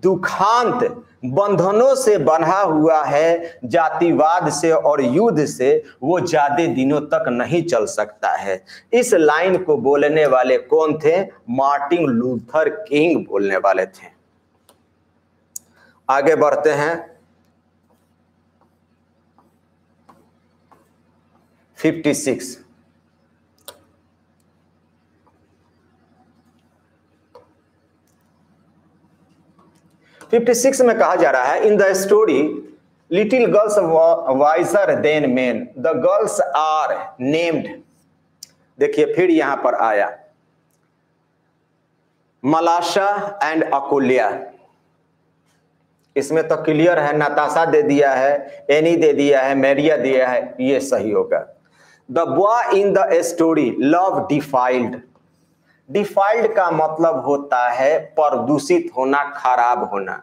दुखांत बंधनों से बंधा हुआ है, जातिवाद से और युद्ध से, वो ज्यादा दिनों तक नहीं चल सकता है। इस लाइन को बोलने वाले कौन थे, मार्टिन लूथर किंग बोलने वाले थे। आगे बढ़ते हैं 56। में कहा जा रहा है, in the story little girls wiser than men, the girls are named. देखिए, फिर यहां पर आया मलाशा एंड अकुल्या, इसमें तो क्लियर है, नताशा दे दिया है, एनी दे दिया है, मैरिया दिया है, ये सही होगा। The boy in the story love defiled, defiled का मतलब होता है प्रदूषित होना, खराब होना।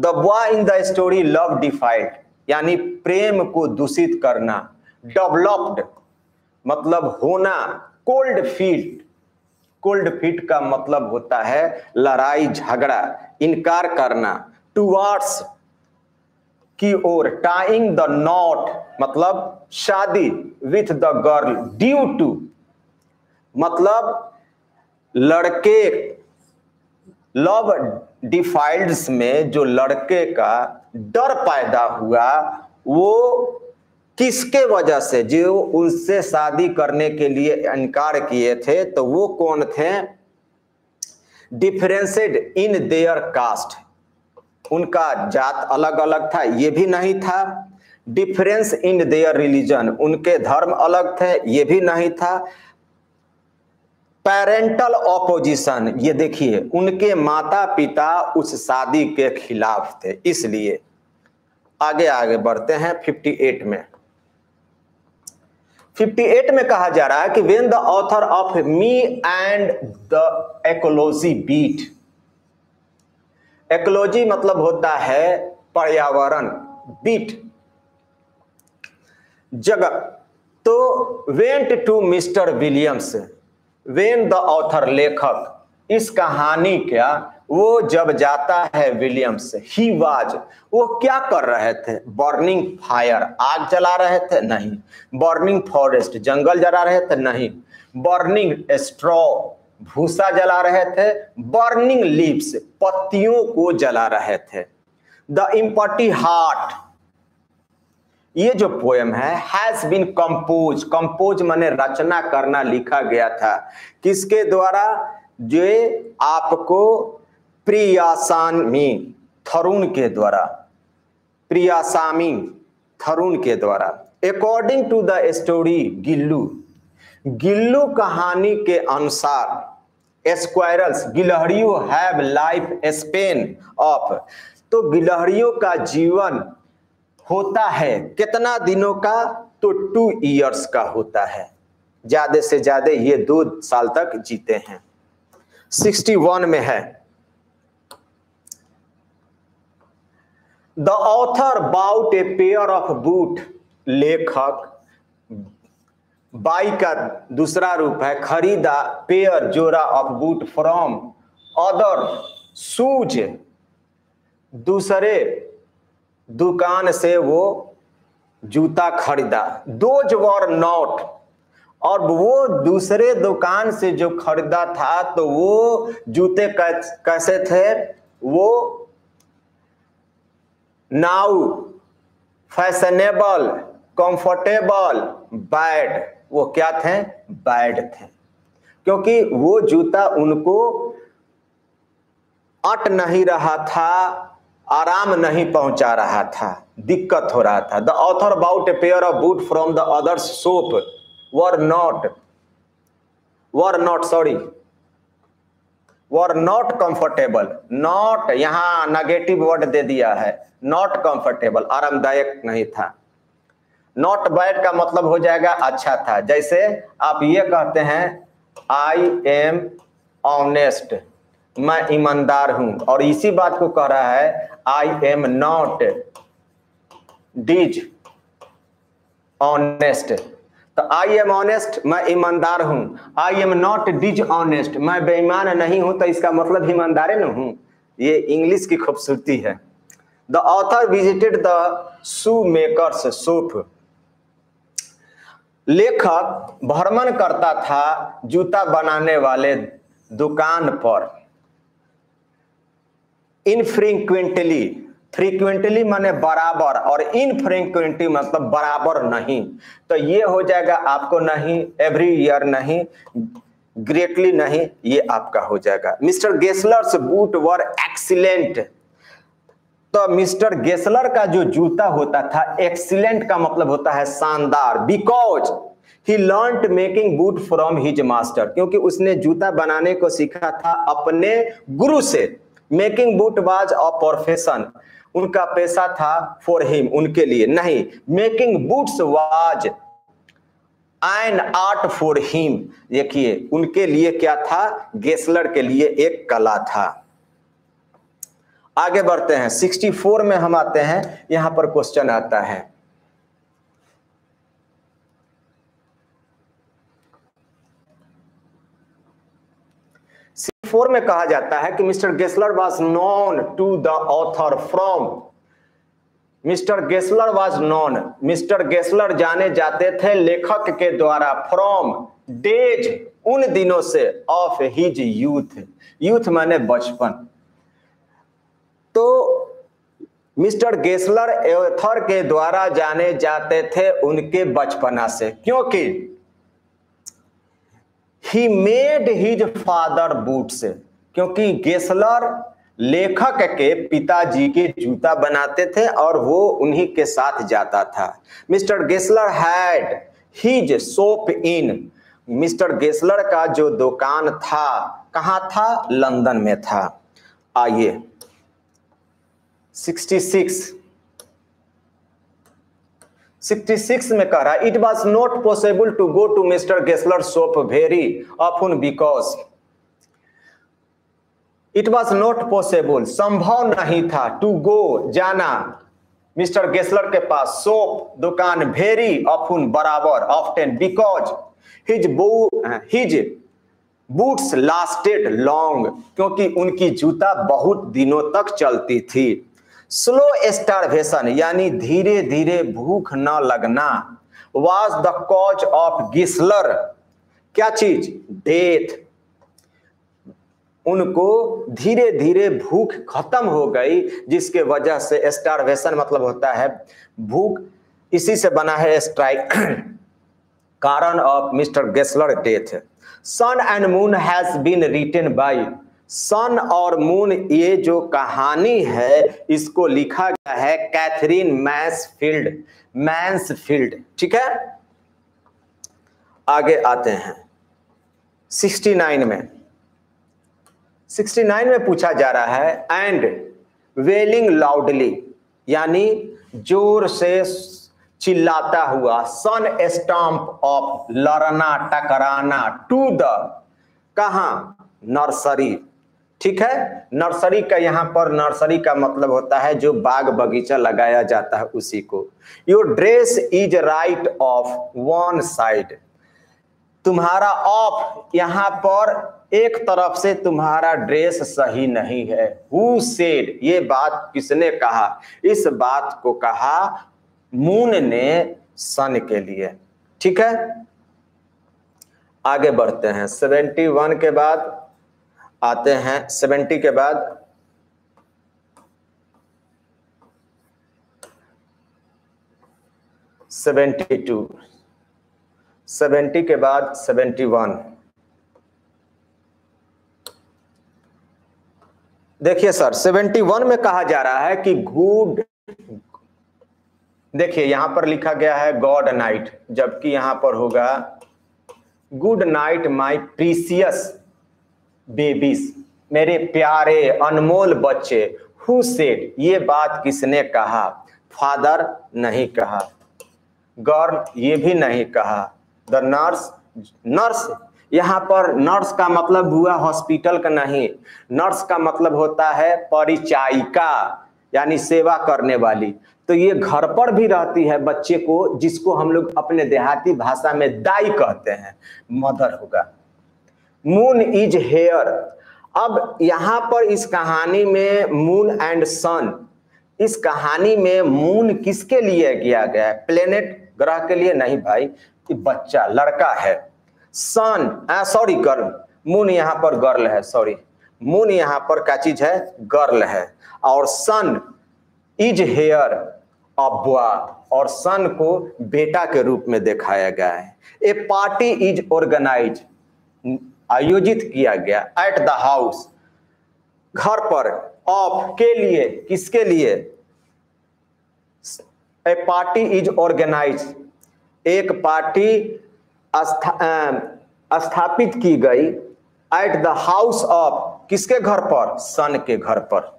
The boy in the story love defiled यानी प्रेम को दूषित करना, डेवलप्ड मतलब होना, कोल्ड फीट, कोल्ड फीट का मतलब होता है लड़ाई झगड़ा, इनकार करना, टुवर्ड्स की ओर, टाइंग द नॉट मतलब शादी, with the girl due to मतलब लड़के, लव डिफाइल्ड्स में जो लड़के का डर पैदा हुआ वो किसके वजह से, जो उनसे शादी करने के लिए इनकार किए थे, तो वो कौन थे, डिफरेंसेड इन देयर कास्ट, उनका जात अलग अलग था, ये भी नहीं था, डिफरेंस इन देयर रिलीजन, उनके धर्म अलग थे, ये भी नहीं था, पेरेंटल ऑपोजिशन, ये देखिए उनके माता पिता उस शादी के खिलाफ थे, इसलिए आगे आगे बढ़ते हैं 58 में। 58 में कहा जा रहा है कि when the author of me and the ecology beat, ecology मतलब होता है पर्यावरण, बीट जगह, तो went to mister Williams, when the author लेखक इस कहानी क्या, वो जब जाता है विलियम्स, ही वाज वो क्या कर रहे थे, बर्निंग फायर आग जला रहे थे, नहीं, बर्निंग फॉरेस्ट जंगल जला रहे थे, नहीं, बर्निंग स्ट्रॉ भूसा जला रहे थे, बर्निंग लीव्स पत्तियों को जला रहे थे। द एम्प्टी हार्ट, ये जो पोएम है, हैज बीन कंपोज, कंपोज माने रचना करना, लिखा गया था किसके द्वारा, जो आपको प्रियासामी थरुन के द्वारा, प्रियासामी थरुन के द्वारा। According to the story Gillu, Gillu कहानी के अनुसार स्क्वायरल्स गिलहरियों हैव लाइफ स्पेन ऑफ, तो गिलहरियों का जीवन होता है कितना दिनों का, तो 2 years का होता है। ज्यादा से ज्यादा ये 2 साल तक जीते हैं। 61 में है the author bought a pair of boot, लेखक बाई का दूसरा रूप है, खरीदा पेयर जोड़ा of boot from other shoes, दूसरे दुकान से वो जूता खरीदा। दोज वर नॉट, और वो दूसरे दुकान से जो खरीदा था तो वो जूते कैसे थे, वो नाउ फैशनेबल कंफर्टेबल बैड, वो क्या थे, बैड थे, क्योंकि वो जूता उनको अट नहीं रहा था, आराम नहीं पहुंचा रहा था, दिक्कत हो रहा था। The author bought a pair of boot from the others shop were not comfortable, not यहाँ नेगेटिव वर्ड दे दिया है, नॉट कंफर्टेबल आरामदायक नहीं था। नॉट बैड का मतलब हो जाएगा अच्छा था। जैसे आप ये कहते हैं आई एम ऑनेस्ट, मैं ईमानदार हूं, और इसी बात को कह रहा है आई एम नॉट डिसऑनेस्ट। तो आई एम ऑनेस्ट मैं ईमानदार हूं, आई एम नॉट डिसऑनेस्ट मैं बेईमान नहीं हूं, तो इसका मतलब ईमानदार नहीं हूं। ये इंग्लिश की खूबसूरती है। The author visited the shoe makers shop, लेखक भ्रमण करता था जूता बनाने वाले दुकान पर। इनफ्रीक्वेंटली, फ्रीक्वेंटली माने बराबर, और इनफ्रीक्वेंटली मतलब बराबर नहीं, तो ये हो जाएगा आपको नहीं, एवरी ईयर नहीं, ग्रेटली नहीं, ये आपका हो जाएगा। Mister Gessler's boot were excellent, तो मिस्टर गेसलर का जो जूता होता था, एक्सीलेंट का मतलब होता है शानदार। Because he learned making boot from his master, क्योंकि उसने जूता बनाने को सीखा था अपने गुरु से। Making boot was a profession, उनका पैसा था, फॉर हिम उनके लिए नहीं। Making boots was an art for him, देखिए उनके लिए क्या था, गेसलर के लिए एक कला था। आगे बढ़ते हैं 64 में हम आते हैं। यहां पर क्वेश्चन आता है फोर में कहा जाता है कि mister Gessler was known to the author from, mister Gessler was known, mister Gessler जाने जाते थे लेखक के द्वारा, फ्रॉम डेज उन दिनों से, ऑफ हिज यूथ, यूथ माने बचपन, तो मिस्टर गेसलर ऑथर के द्वारा जाने जाते थे उनके बचपना से, क्योंकि He made his father boots, क्योंकि गेसलर लेखक के पिताजी के जूता बनाते थे और वो उन्हीं के साथ जाता था। Mister Gessler had his shop in, mister Gessler का जो दुकान था कहाँ था, लंदन में था। आइए 66 में कह रहा है it was not possible to go to mister Gessler shop very often because, it was not possible संभव नहीं था, टू गो जाना, मिस्टर गेसलर के पास, शॉप दुकान, वेरी ऑफन बराबर, often because his boots lasted long, क्योंकि उनकी जूता बहुत दिनों तक चलती थी। स्लो स्टार्वेशन यानी धीरे धीरे भूख न लगना, was the cause of Gessler, क्या चीज, डेथ, उनको धीरे धीरे भूख खत्म हो गई जिसके वजह से, स्टार्वेशन मतलब होता है भूख, इसी से बना है स्ट्राइक, कारण of mister Gessler death. Sun and moon has been written by, सन और मून ये जो कहानी है इसको लिखा गया है कैथरीन मैंसफील्ड, ठीक है। आगे आते हैं 69 में। 69 में पूछा जा रहा है एंड वेलिंग लाउडली, यानी जोर से चिल्लाता हुआ सन स्टम्प ऑफ लड़ना टकराना टू द कहां नर्सरी। ठीक है, नर्सरी का यहाँ पर नर्सरी का मतलब होता है जो बाग बगीचा लगाया जाता है उसी को। Your dress is right of one side, तुम्हारा ऑफ यहाँ पर एक तरफ से तुम्हारा ड्रेस सही नहीं है। हु सेड, ये बात किसने कहा? इस बात को कहा मून ने सन के लिए। ठीक है, आगे बढ़ते हैं। 71 के बाद आते हैं, 70 के बाद सेवेंटी टू, 70 के बाद 71। देखिए सर 71 में कहा जा रहा है कि गुड, देखिए यहां पर लिखा गया है गॉड नाइट, जबकि यहां पर होगा good night my precious babies, मेरे प्यारे अनमोल बच्चे। हु सेड, ये बात किसने कहा? फादर नहीं कहा, गर्ल ये भी नहीं कहा, द नर्स, नर्स यहाँ पर नर्स का मतलब हुआ हॉस्पिटल का नहीं, नर्स का मतलब होता है परिचायिका यानी सेवा करने वाली। तो ये घर पर भी रहती है बच्चे को, जिसको हम लोग अपने देहाती भाषा में दाई कहते हैं, मदर होगा। मून इज हेयर, अब यहाँ पर इस कहानी में मून एंड सन, इस कहानी में मून किसके लिए किया गया है? प्लेनेट, ग्रह के लिए नहीं भाई, कि बच्चा लड़का है। सन सॉरी गर्ल, मून यहाँ पर गर्ल है, सॉरी मून यहाँ पर क्या चीज है? गर्ल है। और son is here a boy, और सन को बेटा के रूप में दिखाया गया है। ए पार्टी इज ऑर्गेनाइज, आयोजित किया गया, एट द हाउस, घर पर, ऑफ के लिए, किसके लिए? ए पार्टी इज ऑर्गेनाइज, एक पार्टी स्थापित की गई, एट द हाउस ऑफ, किसके घर पर? सन के घर पर।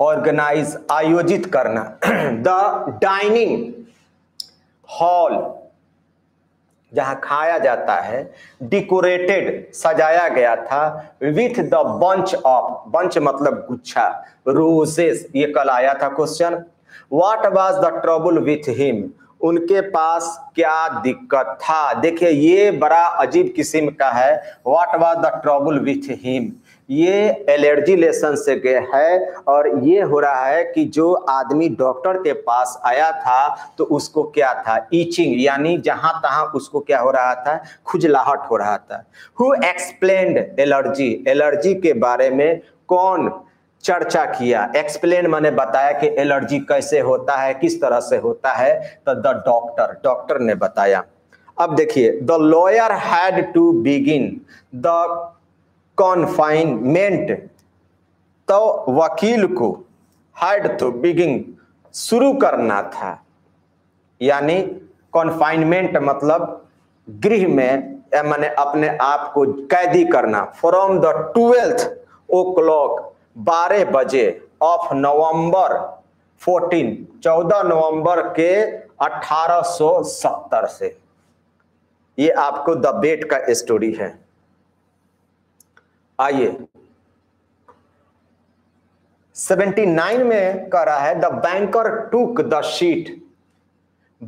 ऑर्गेनाइज आयोजित करना। द डाइनिंग हॉल, जहां खाया जाता है, डेकोरेटेड, सजाया गया था, with the bunch of, bunch मतलब गुच्छा, रोजेस, ये कल आया था question. What was the trouble with him, उनके पास क्या दिक्कत था? देखिए ये बड़ा अजीब किस्म का है, what was the trouble with him, ये एलर्जी लेसन से गए है, और ये हो रहा है कि जो आदमी डॉक्टर के पास आया था तो उसको क्या था? ईचिंग, यानी जहां तहां उसको क्या हो रहा था? खुजलाहट हो रहा था। हु एक्सप्लेन्ड एलर्जी, एलर्जी के बारे में कौन चर्चा किया? एक्सप्लेन मैंने बताया कि एलर्जी कैसे होता है, किस तरह से होता है, तो द डॉक्टर, डॉक्टर ने बताया। अब देखिए, the lawyer had to begin the confinement, तो वकील को हैड टू बिगिन, शुरू करना था, यानी कॉन्फाइनमेंट मतलब गृह में, मैंने अपने आप को कैदी करना। फ्रॉम द 12 o'clock 12 बजे ऑफ नवंबर 14, 14 नवंबर के 1870 से, ये आपको द बेट का स्टोरी है। आइए 79 में कह रहा है the banker took the sheet,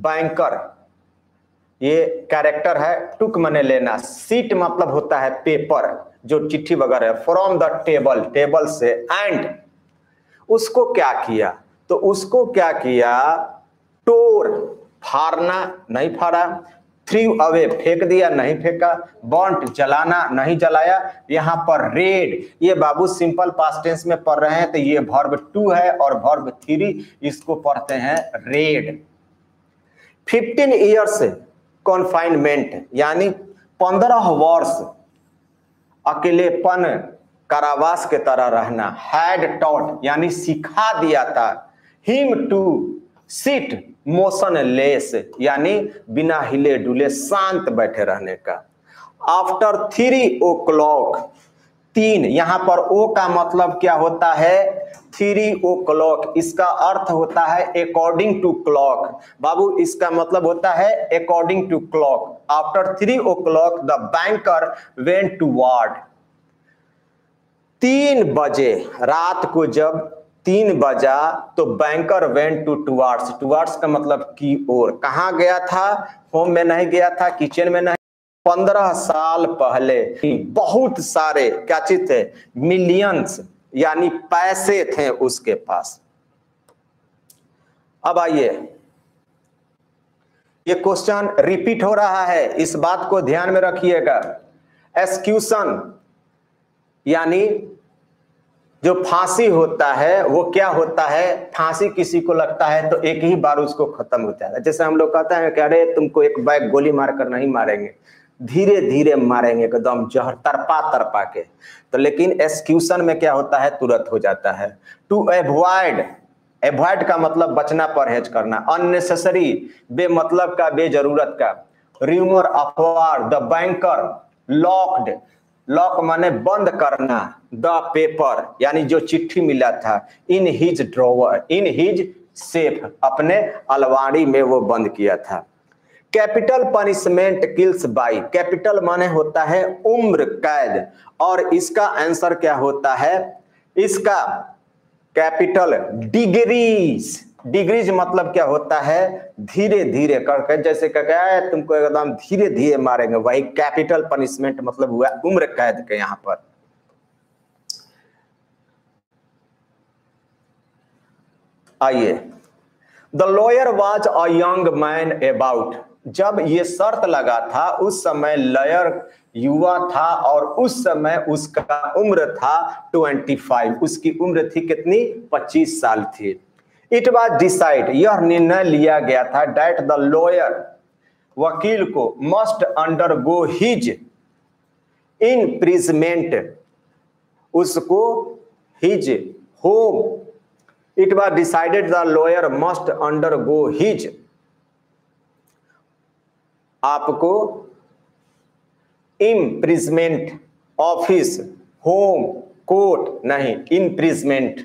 banker ये कैरेक्टर है, टूक मने लेना, शीट मतलब होता है पेपर, जो चिट्ठी वगैरह है। फ्रॉम द टेबल, टेबल से, एंड उसको क्या किया? तो उसको क्या किया? टोर, फाड़ना, नहीं फाड़ा। थ्रू अवे, फेंक दिया, नहीं फेंका। बॉन्ट, जलाना, नहीं जलाया। यहाँ पर रेड, ये बाबू सिंपल पास्ट टेंस में पढ़ रहे हैं, तो ये वर्ब 2 है और वर्ब 3 इसको पढ़ते हैं रेड। 15 years कॉन्फाइनमेंट, यानी 15 वर्ष अकेलेपन, कारावास के तरह रहना। हैड टॉट, यानी सिखा दिया था। हिम टू सिट मोशनलेस, यानी बिना हिले डुले शांत बैठे रहने का। आफ्टर 3 o'clock तीन, यहाँ पर ओ का मतलब क्या होता है, 3 o'clock, इसका अर्थ होता है अकॉर्डिंग टू क्लॉक। बाबू इसका मतलब होता है according to clock. After 3 o'clock the banker went toward, 3 बजे रात को जब 3 बजा तो banker went to towards, towards का मतलब की ओर। कहाँ गया था, होम में नहीं गया था, किचन में नहीं। 15 साल पहले बहुत सारे क्या चीज थे, मिलियंस यानी पैसे थे उसके पास। अब आइए, ये क्वेश्चन रिपीट हो रहा है, इस बात को ध्यान में रखिएगा। एक्सक्यूशन यानी जो फांसी होता है वो क्या होता है, फांसी किसी को लगता है तो एक ही बार उसको खत्म होता है। जैसे हम लोग कहते हैं कि अरे तुमको एक बैग गोली मारकर नहीं मारेंगे, धीरे धीरे मारेंगे एकदम जहर तरपा तरपा के। तो लेकिन एक्सक्यूशन में क्या होता है, तुरंत हो जाता है। टू अवॉइड, अवॉइड का मतलब बचना, परहेज करना। अननेसेसरी बेमतलब का, बेजरूरत का। र्यूमर, अफवाह। द बैंकर लॉक्ड, लॉक माने बंद करना। द पेपर यानी जो चिट्ठी मिला था। In his drawer, in his safe, अपने अलमारी में वो बंद किया था। Capital punishment kills by, capital माने होता है उम्र, कैद। और इसका आंसर क्या होता है, इसका कैपिटल डिग्रीज, डिग्रीज मतलब क्या होता है, धीरे धीरे करके। जैसे क्या है, तुमको एकदम धीरे धीरे मारेंगे, वही कैपिटल पनिशमेंट मतलब हुआ उम्र कैद के। यहाँ पर आइए, the lawyer was a young man about, जब ये शर्त लगा था उस समय लॉयर युवा था और उस समय उसका उम्र था 25, उसकी उम्र थी कितनी, 25 साल थी। इट वाज डिसाइड, यह निर्णय लिया गया था। डैट द लॉयर, वकील को, मस्ट अंडरगो हिज इम्प्रिजमेंट, उसको his home. It was decided the lawyer must undergo his, आपको इम्प्रिजमेंट, ऑफिस, होम, कोर्ट नहीं, इम्प्रिजमेंट।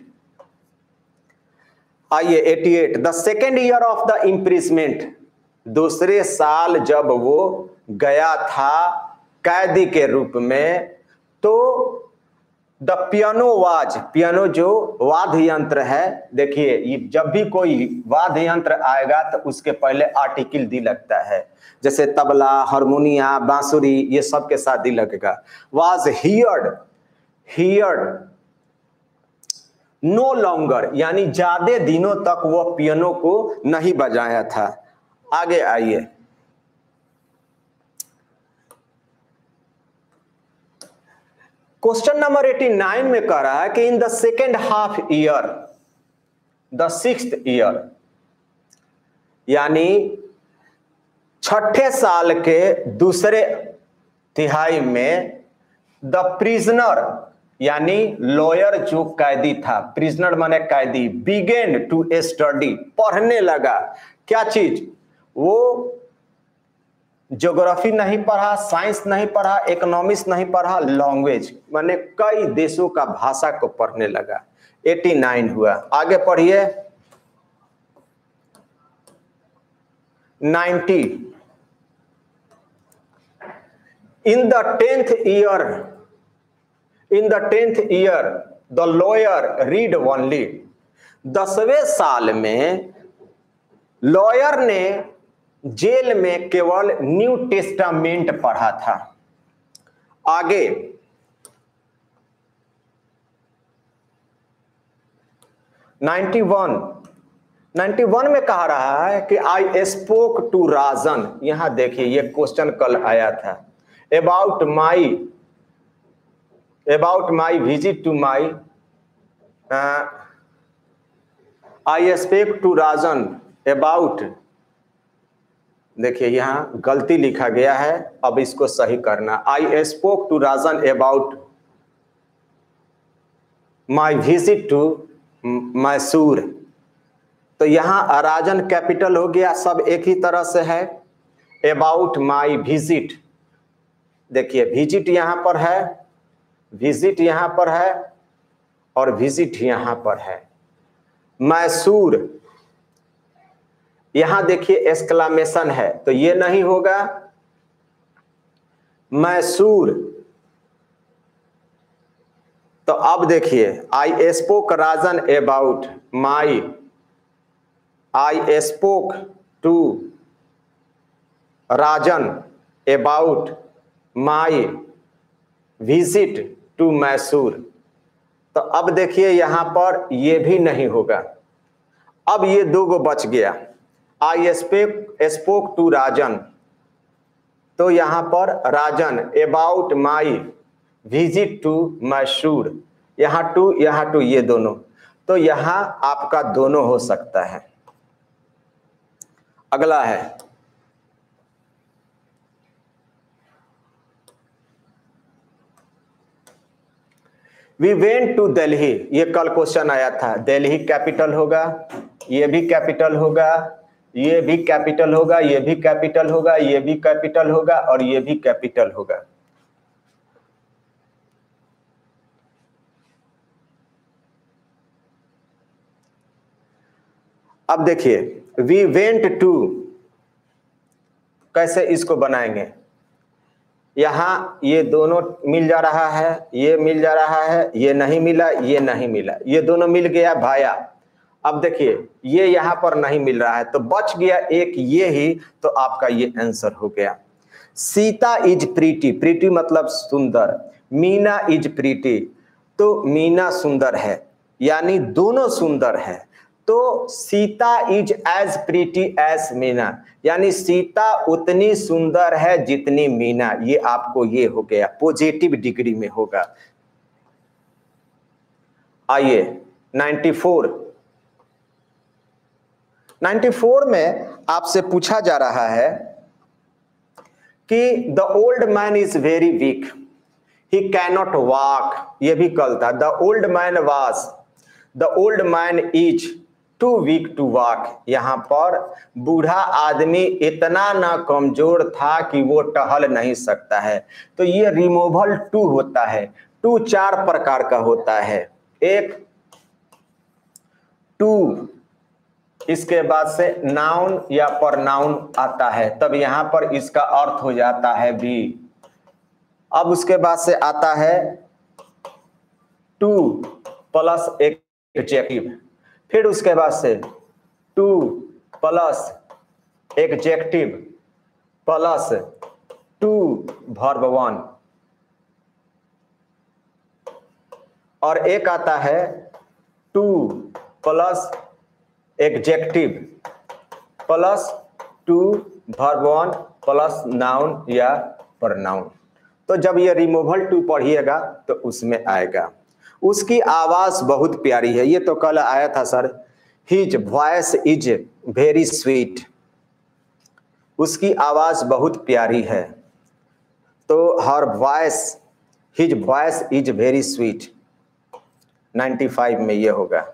आइए 88, the second year of the imprisonment, दूसरे साल जब वो गया था कैदी के रूप में, तो द पियानो वाज, पियानो जो वाद्य यंत्र है, देखिए जब भी कोई वाद्य यंत्र आएगा तो उसके पहले आर्टिकल डी लगता है, जैसे तबला, हारमोनिया, बांसुरी, ये सब के साथ डी लगेगा। Was heard, heard no longer यानी ज्यादा दिनों तक वह पियानो को नहीं बजाया था। आगे आइए, क्वेश्चन नंबर 89 में कह रहा है कि in the second half year, the sixth year यानी छठे साल के दूसरे तिहाई में, द प्रिजनर यानी लॉयर जो कैदी था, प्रिजनर माने कैदी, बिगेन टू स्टडी, पढ़ने लगा। क्या चीज, वो ज्योग्राफी नहीं पढ़ा, साइंस नहीं पढ़ा, इकोनॉमिक्स नहीं पढ़ा, लैंग्वेज माने कई देशों का भाषा को पढ़ने लगा। 89 हुआ। आगे पढ़िए 90, in the 10th year, in the 10th year the lawyer read only, 10वें साल में लॉयर ने जेल में केवल न्यू टेस्टामेंट पढ़ा था। आगे नाइन्टी वन में कह रहा है कि आई स्पोक टू राजन, यहां देखिए ये क्वेश्चन कल आया था, about my visit to my I speak to Rajan about, देखिए यहाँ गलती लिखा गया है, अब इसको सही करना। I spoke to Rajan about my visit to Mysore, तो यहाँ राजन कैपिटल हो गया, सब एक ही तरह से है। about my visit, देखिए विजिट यहाँ पर है विजिट यहाँ पर है और विजिट यहाँ पर है। मैसूर, यहां देखिए एक्सक्लामेशन है तो ये नहीं होगा मैसूर। तो अब देखिए I spoke Rajan about my, I spoke to Rajan about my visit to Mysore. तो अब देखिए यहां पर ये भी नहीं होगा। अब ये दो गो बच गया, आई स्पोक टू राजन, तो यहां पर Rajan about my visit to Mysore, यहाँ टू ये दोनों, तो यहाँ आपका दोनों हो सकता है। अगला है वी वेंट टू दिल्ली, ये कल क्वेश्चन आया था। दिल्ली कैपिटल होगा, ये भी कैपिटल होगा, ये भी कैपिटल होगा, ये भी कैपिटल होगा, ये भी कैपिटल होगा और ये भी कैपिटल होगा। अब देखिए वी वेंट टू, कैसे इसको बनाएंगे, यहाँ ये दोनों मिल जा रहा है, ये मिल जा रहा है, ये नहीं मिला, ये नहीं मिला, ये दोनों मिल गया भाया। अब देखिए ये यहाँ पर नहीं मिल रहा है तो बच गया एक ये ही, तो आपका ये आंसर हो गया। सीता इज प्रीटी, प्रीटी मतलब सुंदर, मीना इज प्रीटी तो मीना सुंदर है, यानी दोनों सुंदर है। तो Sita is as pretty as Meena, यानी सीता उतनी सुंदर है जितनी मीना। ये आपको ये हो गया, पॉजिटिव डिग्री में होगा। आइए 94 में आपसे पूछा जा रहा है कि the old man is very weak he cannot walk, ये भी कल था। The old man is too weak to walk, यहाँ पर बूढ़ा आदमी इतना ना कमजोर था कि वो टहल नहीं सकता है। तो ये रिमूवल टू होता है। टू चार प्रकार का होता है, एक टू, इसके बाद से नाउन या परनाउन आता है, तब यहाँ पर इसका अर्थ हो जाता है भी। अब उसके बाद से आता है टू प्लस एक एडजेक्टिव, फिर उसके बाद से to plus adjective plus to verb one, और एक आता है to plus adjective plus to verb one plus noun या परनाउन। तो जब ये रिमूवल टू पढ़िएगा तो उसमें आएगा। उसकी आवाज बहुत प्यारी है, ये तो कल आया था sir. His voice is very sweet, उसकी आवाज बहुत प्यारी है, तो हर voice, his voice is very sweet. 95 में ये होगा।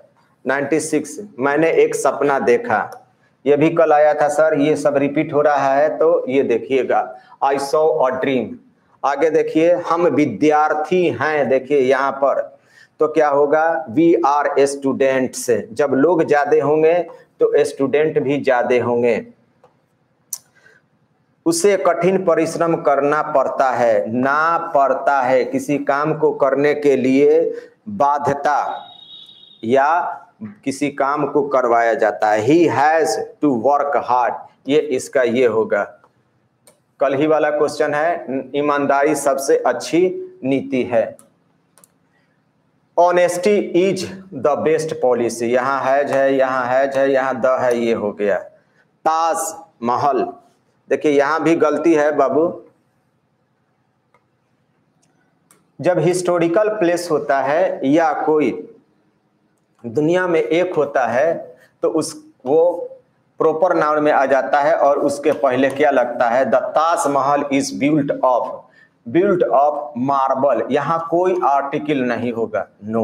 96 मैंने एक सपना देखा, ये भी कल आया था सर। ये सब रिपीट हो रहा है तो ये देखिएगा आई सॉ अ ड्रीम। आगे देखिए हम विद्यार्थी हैं, देखिए यहाँ पर तो क्या होगा, वी आर स्टूडेंट्स। जब लोग ज्यादा होंगे तो स्टूडेंट भी ज्यादा होंगे। उसे कठिन परिश्रम करना पड़ता है, ना पड़ता है किसी काम को करने के लिए बाध्यता या किसी काम को करवाया जाता है। He has to work hard, ये इसका ये होगा। कल ही वाला क्वेश्चन है, ईमानदारी सबसे अच्छी नीति है। Honesty is the best policy, यहाँ हैज है, यहाँ हैज है, यहाँ द है, ये हो गया। ताज महल, देखिए यहाँ भी गलती है बाबू। जब हिस्टोरिकल प्लेस होता है या कोई दुनिया में एक होता है तो उस वो प्रॉपर नाउन में आ जाता है और उसके पहले क्या लगता है, the Taj Mahal is built of marble. यहाँ कोई आर्टिकल नहीं होगा, नो।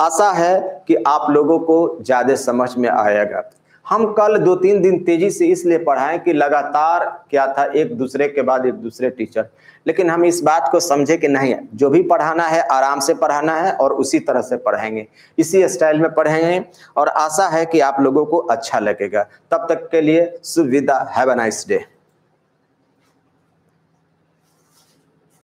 आशा है कि आप लोगों को ज्यादा समझ में आएगा। हम कल दो तीन दिन तेजी से इसलिए पढ़ाएं कि लगातार क्या था, एक दूसरे के बाद एक दूसरे टीचर, लेकिन हम इस बात को समझे कि नहीं, जो भी पढ़ाना है आराम से पढ़ाना है और उसी तरह से पढ़ाएंगे, इसी स्टाइल में पढ़ाएंगे और आशा है कि आप लोगों को अच्छा लगेगा। तब तक के लिए सुविधा, हैव अ नाइस डे।